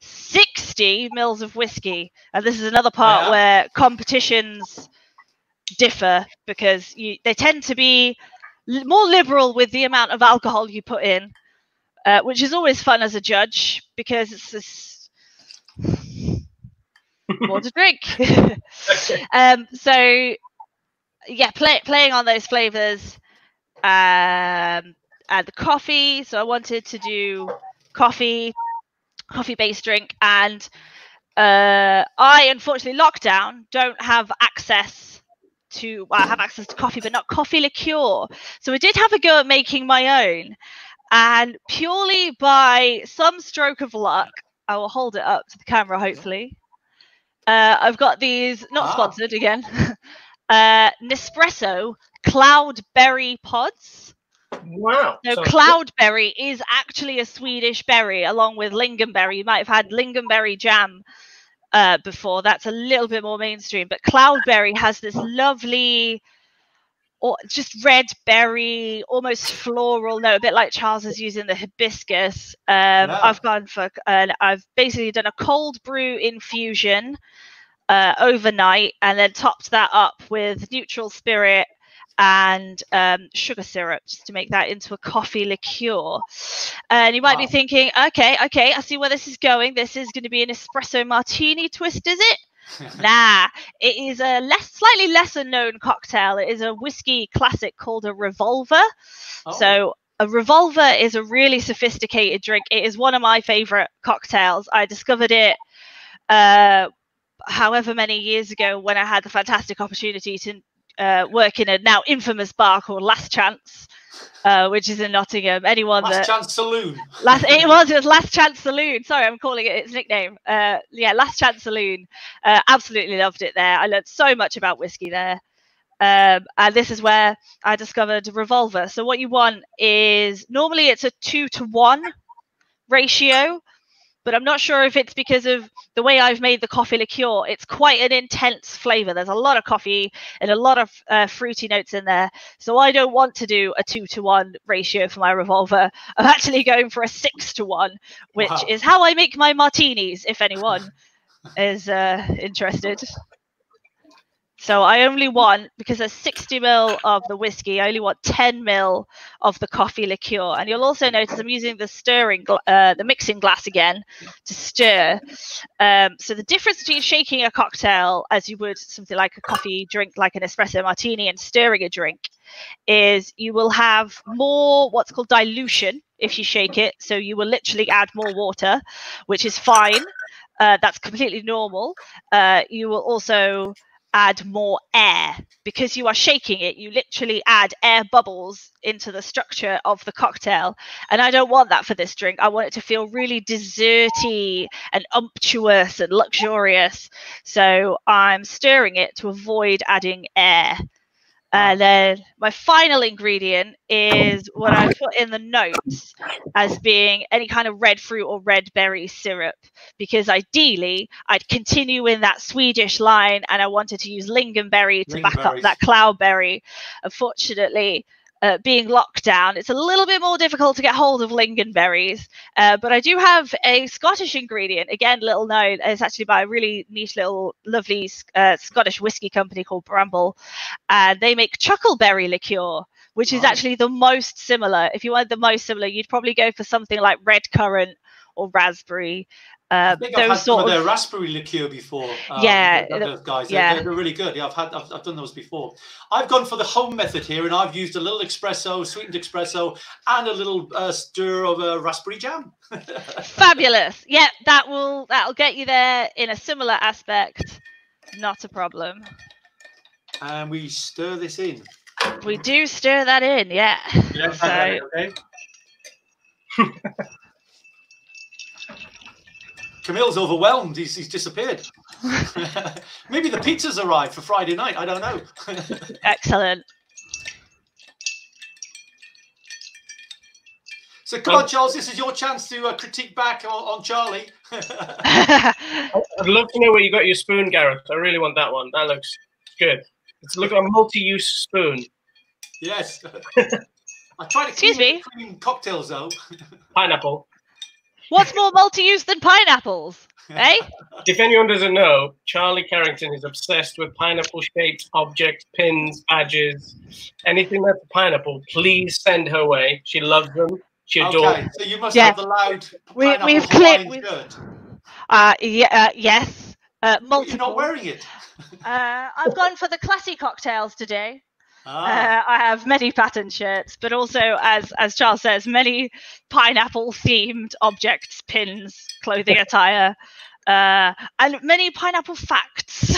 sixty mils of whiskey, and this is another part yeah. where competitions differ, because you, they tend to be more liberal with the amount of alcohol you put in. Uh, which is always fun as a judge, because it's this more to drink. um, so, yeah, play, playing on those flavors, um, uh, the coffee. So I wanted to do coffee, coffee-based drink. And uh, I, unfortunately, lockdown, don't have access to, well, I have access to coffee, but not coffee liqueur. So I did have a go at making my own. And purely by some stroke of luck, I will hold it up to the camera, hopefully. Uh, I've got these, not ah. sponsored again, uh, Nespresso Cloudberry pods. Wow. So, so Cloudberry is actually a Swedish berry, along with Lingo berry. You might have had Lingo berry jam uh, before. That's a little bit more mainstream. But Cloudberry has this lovely... or just red berry, almost floral note, a bit like Charles is using the hibiscus. Um, wow. I've gone for, uh, I've basically done a cold brew infusion uh, overnight, and then topped that up with neutral spirit and um, sugar syrup just to make that into a coffee liqueur. And you might wow. be thinking, okay, okay, I see where this is going. This is going to be an espresso martini twist, is it? Nah, it is a less, slightly lesser known cocktail. It is a whiskey classic called a Revolver. Oh. So a Revolver is a really sophisticated drink. It is one of my favorite cocktails. I discovered it uh, however many years ago when I had the fantastic opportunity to uh, work in a now infamous bar called Last Chance, uh, which is in Nottingham. Anyone Last that, Chance Saloon. Last, it was, it was Last Chance Saloon. Sorry, I'm calling it its nickname. Uh, yeah, Last Chance Saloon. Uh, absolutely loved it there. I learned so much about whiskey there. Um, and this is where I discovered Revolver. So what you want is, normally it's a two to one ratio, but I'm not sure if it's because of the way I've made the coffee liqueur. It's quite an intense flavor. There's a lot of coffee and a lot of uh, fruity notes in there. So I don't want to do a two to one ratio for my Revolver. I'm actually going for a six to one, which wow. is how I make my martinis, if anyone is uh, interested. So I only want, because there's sixty mil of the whiskey, I only want ten mil of the coffee liqueur. And you'll also notice I'm using the stirring, uh, the mixing glass again to stir. Um, so the difference between shaking a cocktail, as you would something like a coffee drink, like an espresso martini, and stirring a drink, is you will have more what's called dilution if you shake it. So you will literally add more water, which is fine. Uh, that's completely normal. Uh, you will also add more air. Because you are shaking it, you literally add air bubbles into the structure of the cocktail, and I don't want that for this drink. I want it to feel really desserty and umptuous and luxurious, so I'm stirring it to avoid adding air. And then my final ingredient is what I put in the notes as being any kind of red fruit or red berry syrup, because ideally I'd continue in that Swedish line, and I wanted to use lingonberry to back up that cloudberry. Unfortunately, uh, being locked down, it's a little bit more difficult to get hold of lingonberries, uh, but I do have a Scottish ingredient, again, little known. It's actually by a really neat little lovely uh, Scottish whiskey company called Bramble, and they make chuckleberry liqueur, which is actually the most similar. If you wanted the most similar, you'd probably go for something like red currant or raspberry. Um, I think I've had some of their raspberry liqueur before. Um, yeah, those guys, yeah. They're, they're really good. Yeah, I've had, I've, I've done those before. I've gone for the home method here, and I've used a little espresso, sweetened espresso, and a little uh, stir of uh, raspberry jam. Fabulous. Yeah, that will that'll get you there in a similar aspect. Not a problem. And we stir this in. We do stir that in. Yeah. Yeah. So. Right, okay. Camille's overwhelmed. He's, he's disappeared. Maybe the pizza's arrived for Friday night. I don't know. Excellent. So come um, on, Charles. This is your chance to uh, critique back on, on Charlie. I'd love to know where you got your spoon, Gareth. I really want that one. That looks good. It's look a multi-use spoon. Yes. I try to Excuse clean, me. clean cocktails though. Pineapple. What's more multi-use than pineapples, eh? If anyone doesn't know, Charlie Carrington is obsessed with pineapple-shaped objects, pins, badges, anything that's a pineapple. Please send her way. She loves them. She adores them. Okay, so you must yeah. have the loud pineapple we, we've clipped. Uh, yeah, uh, yes, uh, multiple. You're not wearing it. uh, I've gone for the classy cocktails today. Ah. Uh, I have many patterned shirts, but also, as as Charles says, many pineapple-themed objects, pins, clothing attire, uh, and many pineapple facts.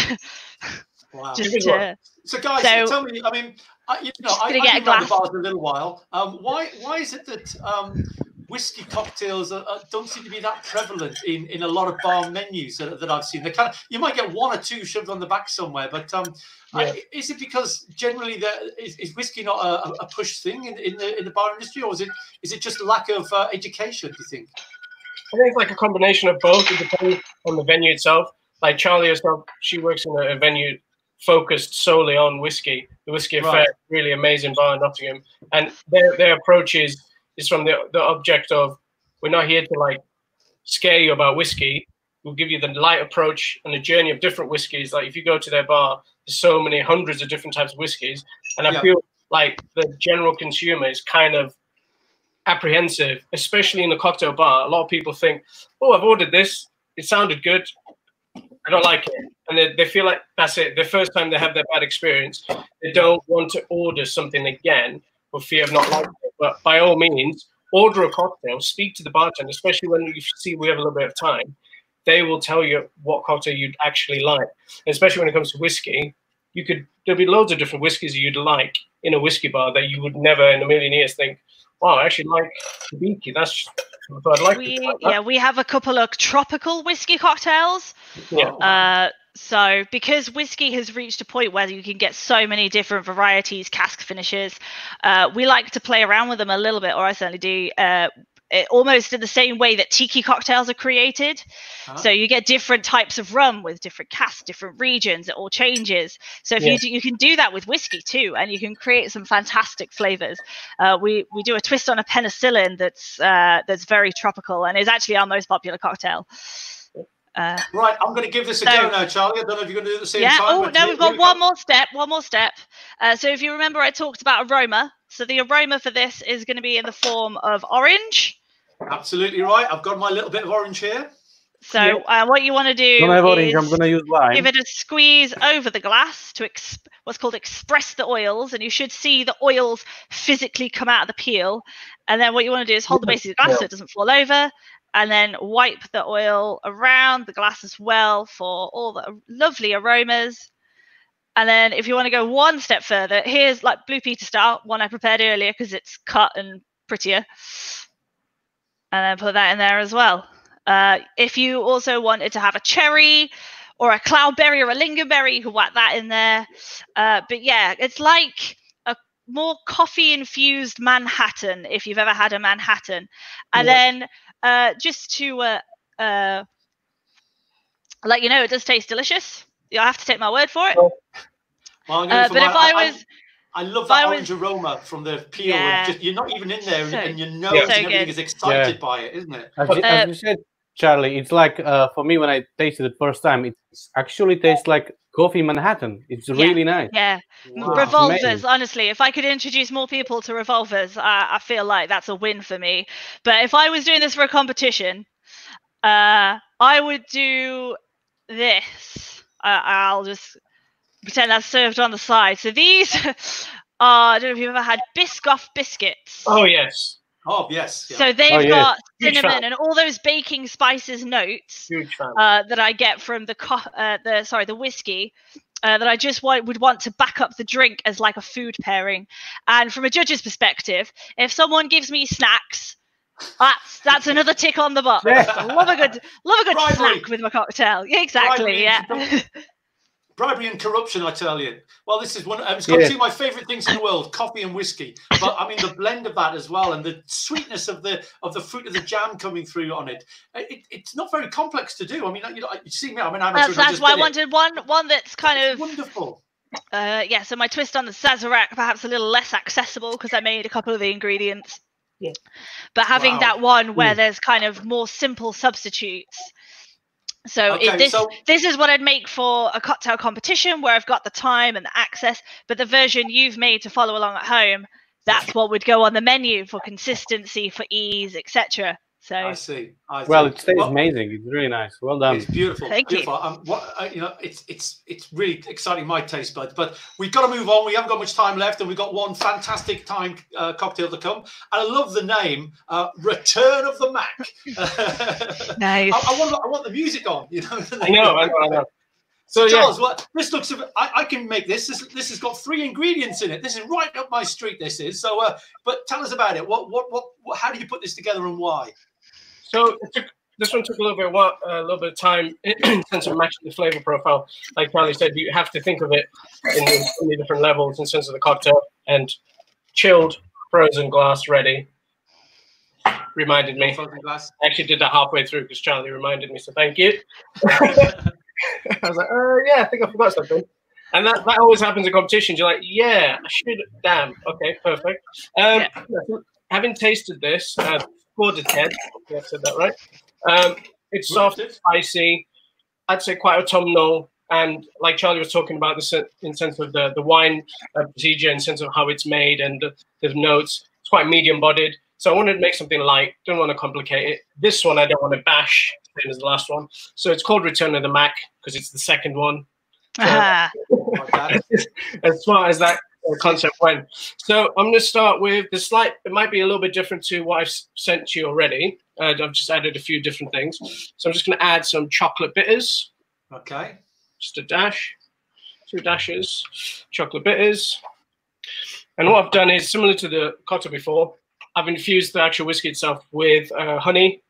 Wow. Just, uh, so, guys, so, tell me. I mean, I, you know, I, I've been around the bars in a little while. Um, why why is it that um, whiskey cocktails are, are, don't seem to be that prevalent in, in a lot of bar menus that, that I've seen? They kind of, you might get one or two shoved on the back somewhere, but um, yeah. I, is it because generally there, is, is whiskey not a, a push thing in, in the in the bar industry, or is it is it just lack of uh, education? Do you think? I think it's like a combination of both. It depends on the venue itself. Like Charlie herself, she works in a, a venue focused solely on whiskey. The Whiskey Affair, right. Really amazing bar in Nottingham, and their their approach is. It's from the, the object of, we're not here to like scare you about whiskey. We'll give you the light approach and the journey of different whiskies. Like if you go to their bar, there's so many hundreds of different types of whiskies. And I yeah. feel like the general consumer is kind of apprehensive, especially in the cocktail bar. A lot of people think, oh, I've ordered this. It sounded good. I don't like it. And they, they feel like that's it. The first time they have their bad experience, they don't want to order something again for fear of not liking it. But by all means, order a cocktail, speak to the bartender, especially when you see we have a little bit of time. They will tell you what cocktail you'd actually like. And especially when it comes to whiskey, you could there'll be loads of different whiskies you'd like in a whiskey bar that you would never in a million years think, wow, I actually like Tabiki. That's just, I'd like we, to like that. Yeah, we have a couple of tropical whiskey cocktails. Yeah. Uh, So because whiskey has reached a point where you can get so many different varieties, cask finishes, uh, we like to play around with them a little bit, or I certainly do, uh, it, almost in the same way that tiki cocktails are created. Huh? So you get different types of rum with different casks, different regions, it all changes. So if yeah. you, do, you can do that with whiskey too, and you can create some fantastic flavors. Uh, we, we do a twist on a penicillin that's, uh, that's very tropical and is actually our most popular cocktail. Uh, right, I'm going to give this a so, go now, Charlie. I don't know if you're going to do the same yeah, time. Oh, no, we've got one more step, one more step. Uh, so if you remember, I talked about aroma. So the aroma for this is going to be in the form of orange. Absolutely right. I've got my little bit of orange here. So yeah. uh, what you want to do don't have orange. I'm going to use lime. Give it a squeeze over the glass to exp what's called express the oils. And you should see the oils physically come out of the peel. And then what you want to do is hold yeah. the base of the glass yeah. so it doesn't fall over. And then wipe the oil around the glass as well for all the lovely aromas. And then if you want to go one step further, here's like Blue Peter style, one I prepared earlier because it's cut and prettier. And then put that in there as well. Uh, if you also wanted to have a cherry or a cloudberry or a lingo berry, you could whack that in there. Uh, but yeah, it's like a more coffee infused Manhattan, if you've ever had a Manhattan. And yeah. then Uh, just to uh, uh, let you know, it does taste delicious. I have to take my word for it. Well, I'm uh, for but my, if I, I was, I, I love that orange was, aroma from the peel. Yeah. Just, you're not even in there, so, and you know yeah. so everything is excited yeah. by it, isn't it? As, uh, as you said, Charlie, it's like uh, for me when I tasted it first time, it actually tastes like coffee Manhattan. It's yeah, really nice. Yeah, wow. Revolvers. Amazing. Honestly, if I could introduce more people to Revolvers, I, I feel like that's a win for me. But if I was doing this for a competition, uh, I would do this. Uh, I'll just pretend that's served on the side. So these are, I don't know if you've ever had Biscoff biscuits. Oh yes. Oh, yes. Yeah. So they've oh, yes. got cinnamon and all those baking spices notes uh, that I get from the, co uh, the sorry, the whiskey uh, that I just want, would want to back up the drink as like a food pairing. And from a judge's perspective, if someone gives me snacks, that's, that's another tick on the box. Yeah. Love a good, love a good Bribery. snack with my cocktail. Yeah, exactly, Bribery. yeah. Bribery and corruption, I tell you. Well, this is one. Um, it's got yeah. two of my favourite things in the world: coffee and whiskey. But I mean, the blend of that as well, and the sweetness of the of the fruit of the jam coming through on it. it it's not very complex to do. I mean, you, know, you see me. I mean, I'm that's, that's why I wanted it. one one that's kind that's of wonderful. Uh, yeah. So my twist on the Sazerac, perhaps a little less accessible because I made a couple of the ingredients. Yeah. But having wow. that one where Ooh. there's kind of more simple substitutes. So, okay, it, this, so this is what I'd make for a cocktail competition where I've got the time and the access, but the version you've made to follow along at home, that's what would go on the menu for consistency, for ease, et cetera. So I see. I see. Well, it tastes well, amazing. It's really nice. Well done. It's beautiful. Thank beautiful. you. Um, what, uh, you know, it's it's it's really exciting my taste buds. But we've got to move on. We haven't got much time left, and we've got one fantastic time uh, cocktail to come. And I love the name, uh, Return of the Mac. Nice. I, I want I want the music on. You know. I know. I know. I know. So Charles, yeah. well, this looks. I, I can make this. this. This has got three ingredients in it. This is right up my street. This is so. Uh, but tell us about it. What, what? What? What? How do you put this together and why? So it took, this one took a little bit, what, a little bit of time in terms of matching the flavor profile. Like Charlie said, you have to think of it in the, in the different levels in terms of the cocktail. And chilled, frozen glass, ready. Reminded me. I actually did that halfway through because Charlie reminded me. So thank you. I was like, oh, uh, yeah, I think I forgot something. And that, that always happens in competitions. You're like, yeah, I should. Damn. Okay, perfect. Um, yeah. Having tasted this, uh, four to ten, I said that right. Um, it's soft, it's spicy. I'd say quite autumnal. And like Charlie was talking about, this in sense of the, the wine uh, procedure, in sense of how it's made and the, the notes, it's quite medium-bodied. So I wanted to make something light. Don't want to complicate it. This one I don't want to bash, same as the last one. So it's called Return of the Mac because it's the second one. So, uh-huh. As far as that concept went. So I'm going to start with the slight. It might be a little bit different to what I've sent you already. Uh, I've just added a few different things. So I'm just going to add some chocolate bitters. Okay. Just a dash, two dashes, chocolate bitters. And what I've done is similar to the cocktail before. I've infused the actual whiskey itself with uh, honey,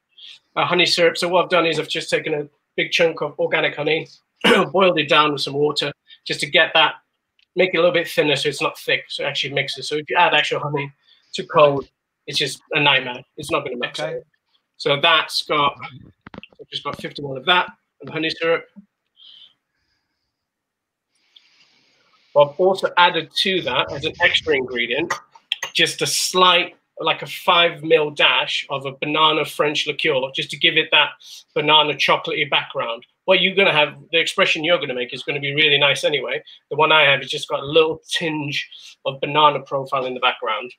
uh, honey syrup. So what I've done is I've just taken a big chunk of organic honey, boiled it down with some water just to get that, make it a little bit thinner so it's not thick, so it actually mixes. So if you add actual honey to cold, it's just a nightmare. It's not going to mix. Okay. So that's got, I've just got fifty ml of that and the honey syrup. Well, I've also added to that as an extra ingredient, just a slight, like a five mil dash of a banana French liqueur, just to give it that banana chocolatey background. What you're going to have, the expression you're going to make is going to be really nice anyway. The one I have has just got a little tinge of banana profile in the background.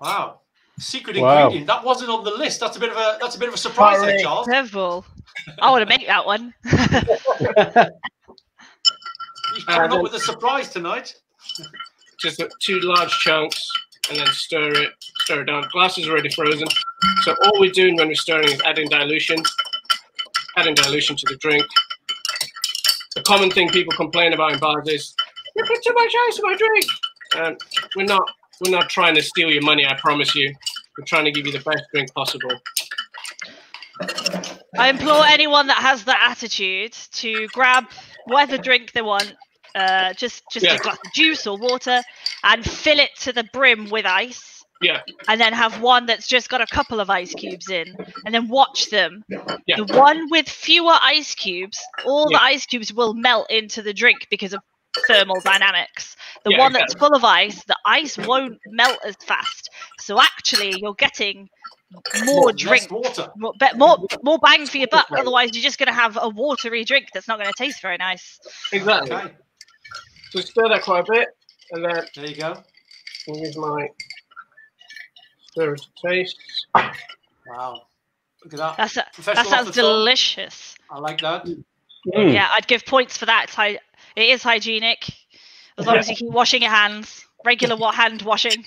Wow. Secret wow. ingredient. That wasn't on the list. That's a bit of a, that's a bit of a surprise there, Charles. Devil. I want to make that one. You're coming up with a surprise tonight. Just two large chunks. And then stir it, stir it down. The glass is already frozen. So all we're doing when we're stirring is adding dilution, adding dilution to the drink. The common thing people complain about in bars is, you put too much ice in my drink. And we're not, we're not trying to steal your money, I promise you. We're trying to give you the best drink possible. I implore anyone that has that attitude to grab whatever drink they want, Uh, just just yeah. a glass of juice or water, and fill it to the brim with ice. Yeah. And then have one that's just got a couple of ice cubes in, and then watch them. Yeah. The one with fewer ice cubes, all yeah. the ice cubes will melt into the drink because of thermal dynamics. The yeah, one exactly. that's full of ice, the ice won't melt as fast. So actually, you're getting more, more drink, water. More, more, more bang for your buck. Otherwise, you're just going to have a watery drink that's not going to taste very nice. Exactly. Okay. So stir that quite a bit, and then there you go. I'll use my stir to taste. Wow, look at that. That's a, that sounds delicious. I like that. Mm. Yeah, I'd give points for that. It is hygienic, as long as you keep washing your hands. Regular hand washing.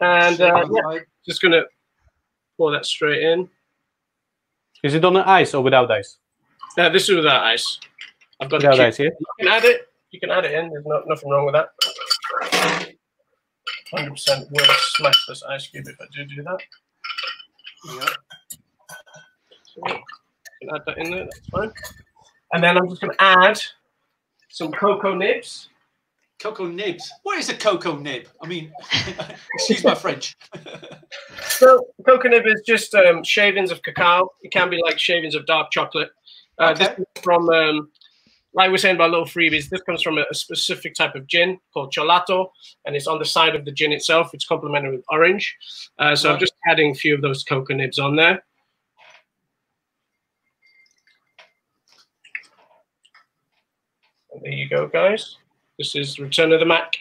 And uh, yeah, just gonna pour that straight in. Is it on the ice or without ice? No, this is without ice. I've got the ice here. You can add it. You can add it in. There's not, nothing wrong with that. one hundred percent will smash this ice cube if I do do that. Yeah. So you can add that in there. That's fine. And then I'm just going to add some cocoa nibs. Cocoa nibs. What is a cocoa nib? I mean, excuse my French. So cocoa nib is just um, shavings of cacao. It can be like shavings of dark chocolate. Uh, okay. This is from. Um, Like we're saying about little freebies, this comes from a, a specific type of gin called Cholato, and it's on the side of the gin itself. It's complemented with orange. Uh, so right. I'm just adding a few of those cocoa nibs on there. And there you go, guys. This is Return of the Mac.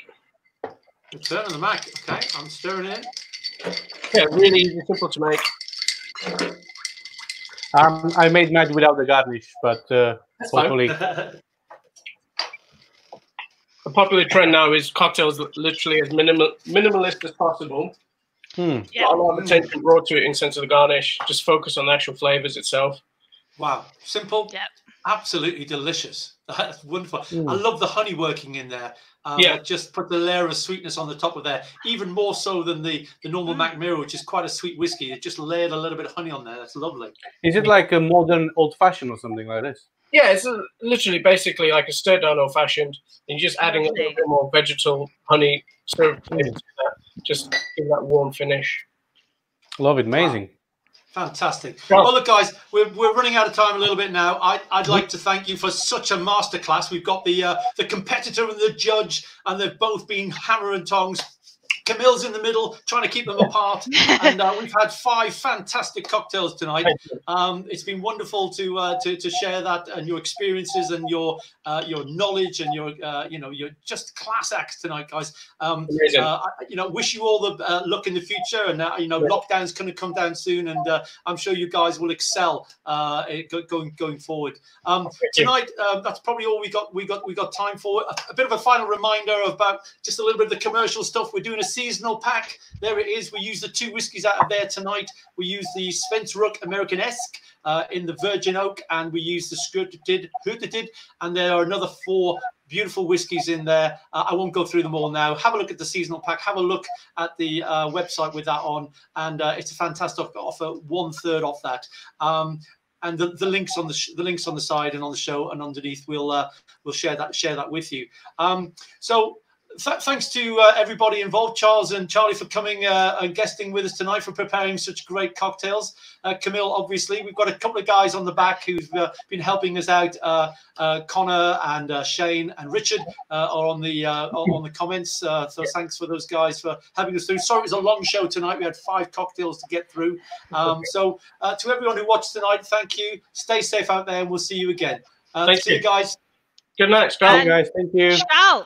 Return of the Mac. Okay, I'm stirring it. Yeah, really easy, simple to make. Um, I made mad without the garnish, but uh, hopefully. A popular trend now is cocktails literally as minimal, minimalist as possible. Hmm. Yeah. Not a lot of attention brought to it in sense of the garnish. Just focus on the actual flavors itself. Wow, simple. Yep. Absolutely delicious. That's wonderful. Mm. I love the honey working in there. Um, yeah, just put the layer of sweetness on the top of there, even more so than the the normal mm. Mackmyra, which is quite a sweet whiskey. It just layered a little bit of honey on there. That's lovely. Is it like a modern old fashioned or something like this? Yeah, it's a, literally basically like a stir down old fashioned, and you're just adding a little bit more vegetal honey syrup mm. into that, just give that warm finish. Love it, amazing. Wow. Fantastic. Well, well, look, guys, we're, we're running out of time a little bit now. I, I'd like to thank you for such a masterclass. We've got the uh, the competitor and the judge, and they've both been hammer and tongs. Camille's in the middle, trying to keep them apart. And uh, we've had five fantastic cocktails tonight. Um, it's been wonderful to, uh, to to share that and your experiences and your uh, your knowledge and your uh, you know your just class acts tonight, guys. Um, uh, I, you know, wish you all the uh, luck in the future. And uh, you know, lockdown's going to come down soon, and uh, I'm sure you guys will excel uh, going going forward. Um, tonight, uh, that's probably all we got. We got we got time for a, a bit of a final reminder about just a little bit of the commercial stuff we're doing. A seasonal pack, there it is. We use the two whiskies out of there tonight. We use the Svensk Rök Amerikansk Ek uh, in the virgin oak, and we use the Skrutted, and there are another four beautiful whiskies in there. Uh, I won't go through them all now. Have a look at the seasonal pack. Have a look at the uh, website with that on, and uh, it's a fantastic offer, one third off that. Um, and the, the links on the sh the links on the side and on the show and underneath, we'll uh, we'll share that share that with you. Um, so. Th thanks to uh, everybody involved, Charles and Charlie, for coming uh, and guesting with us tonight, for preparing such great cocktails. Uh, Camille, obviously, we've got a couple of guys on the back who've uh, been helping us out. Uh, uh, Connor and uh, Shane and Richard uh, are on the uh, are on the comments. Uh, so thanks for those guys for having us through. Sorry, it was a long show tonight. We had five cocktails to get through. Um, so uh, to everyone who watched tonight, thank you. Stay safe out there, and we'll see you again. Uh, thank see you. you guys. Good night, Scout, guys. Thank you. Scout.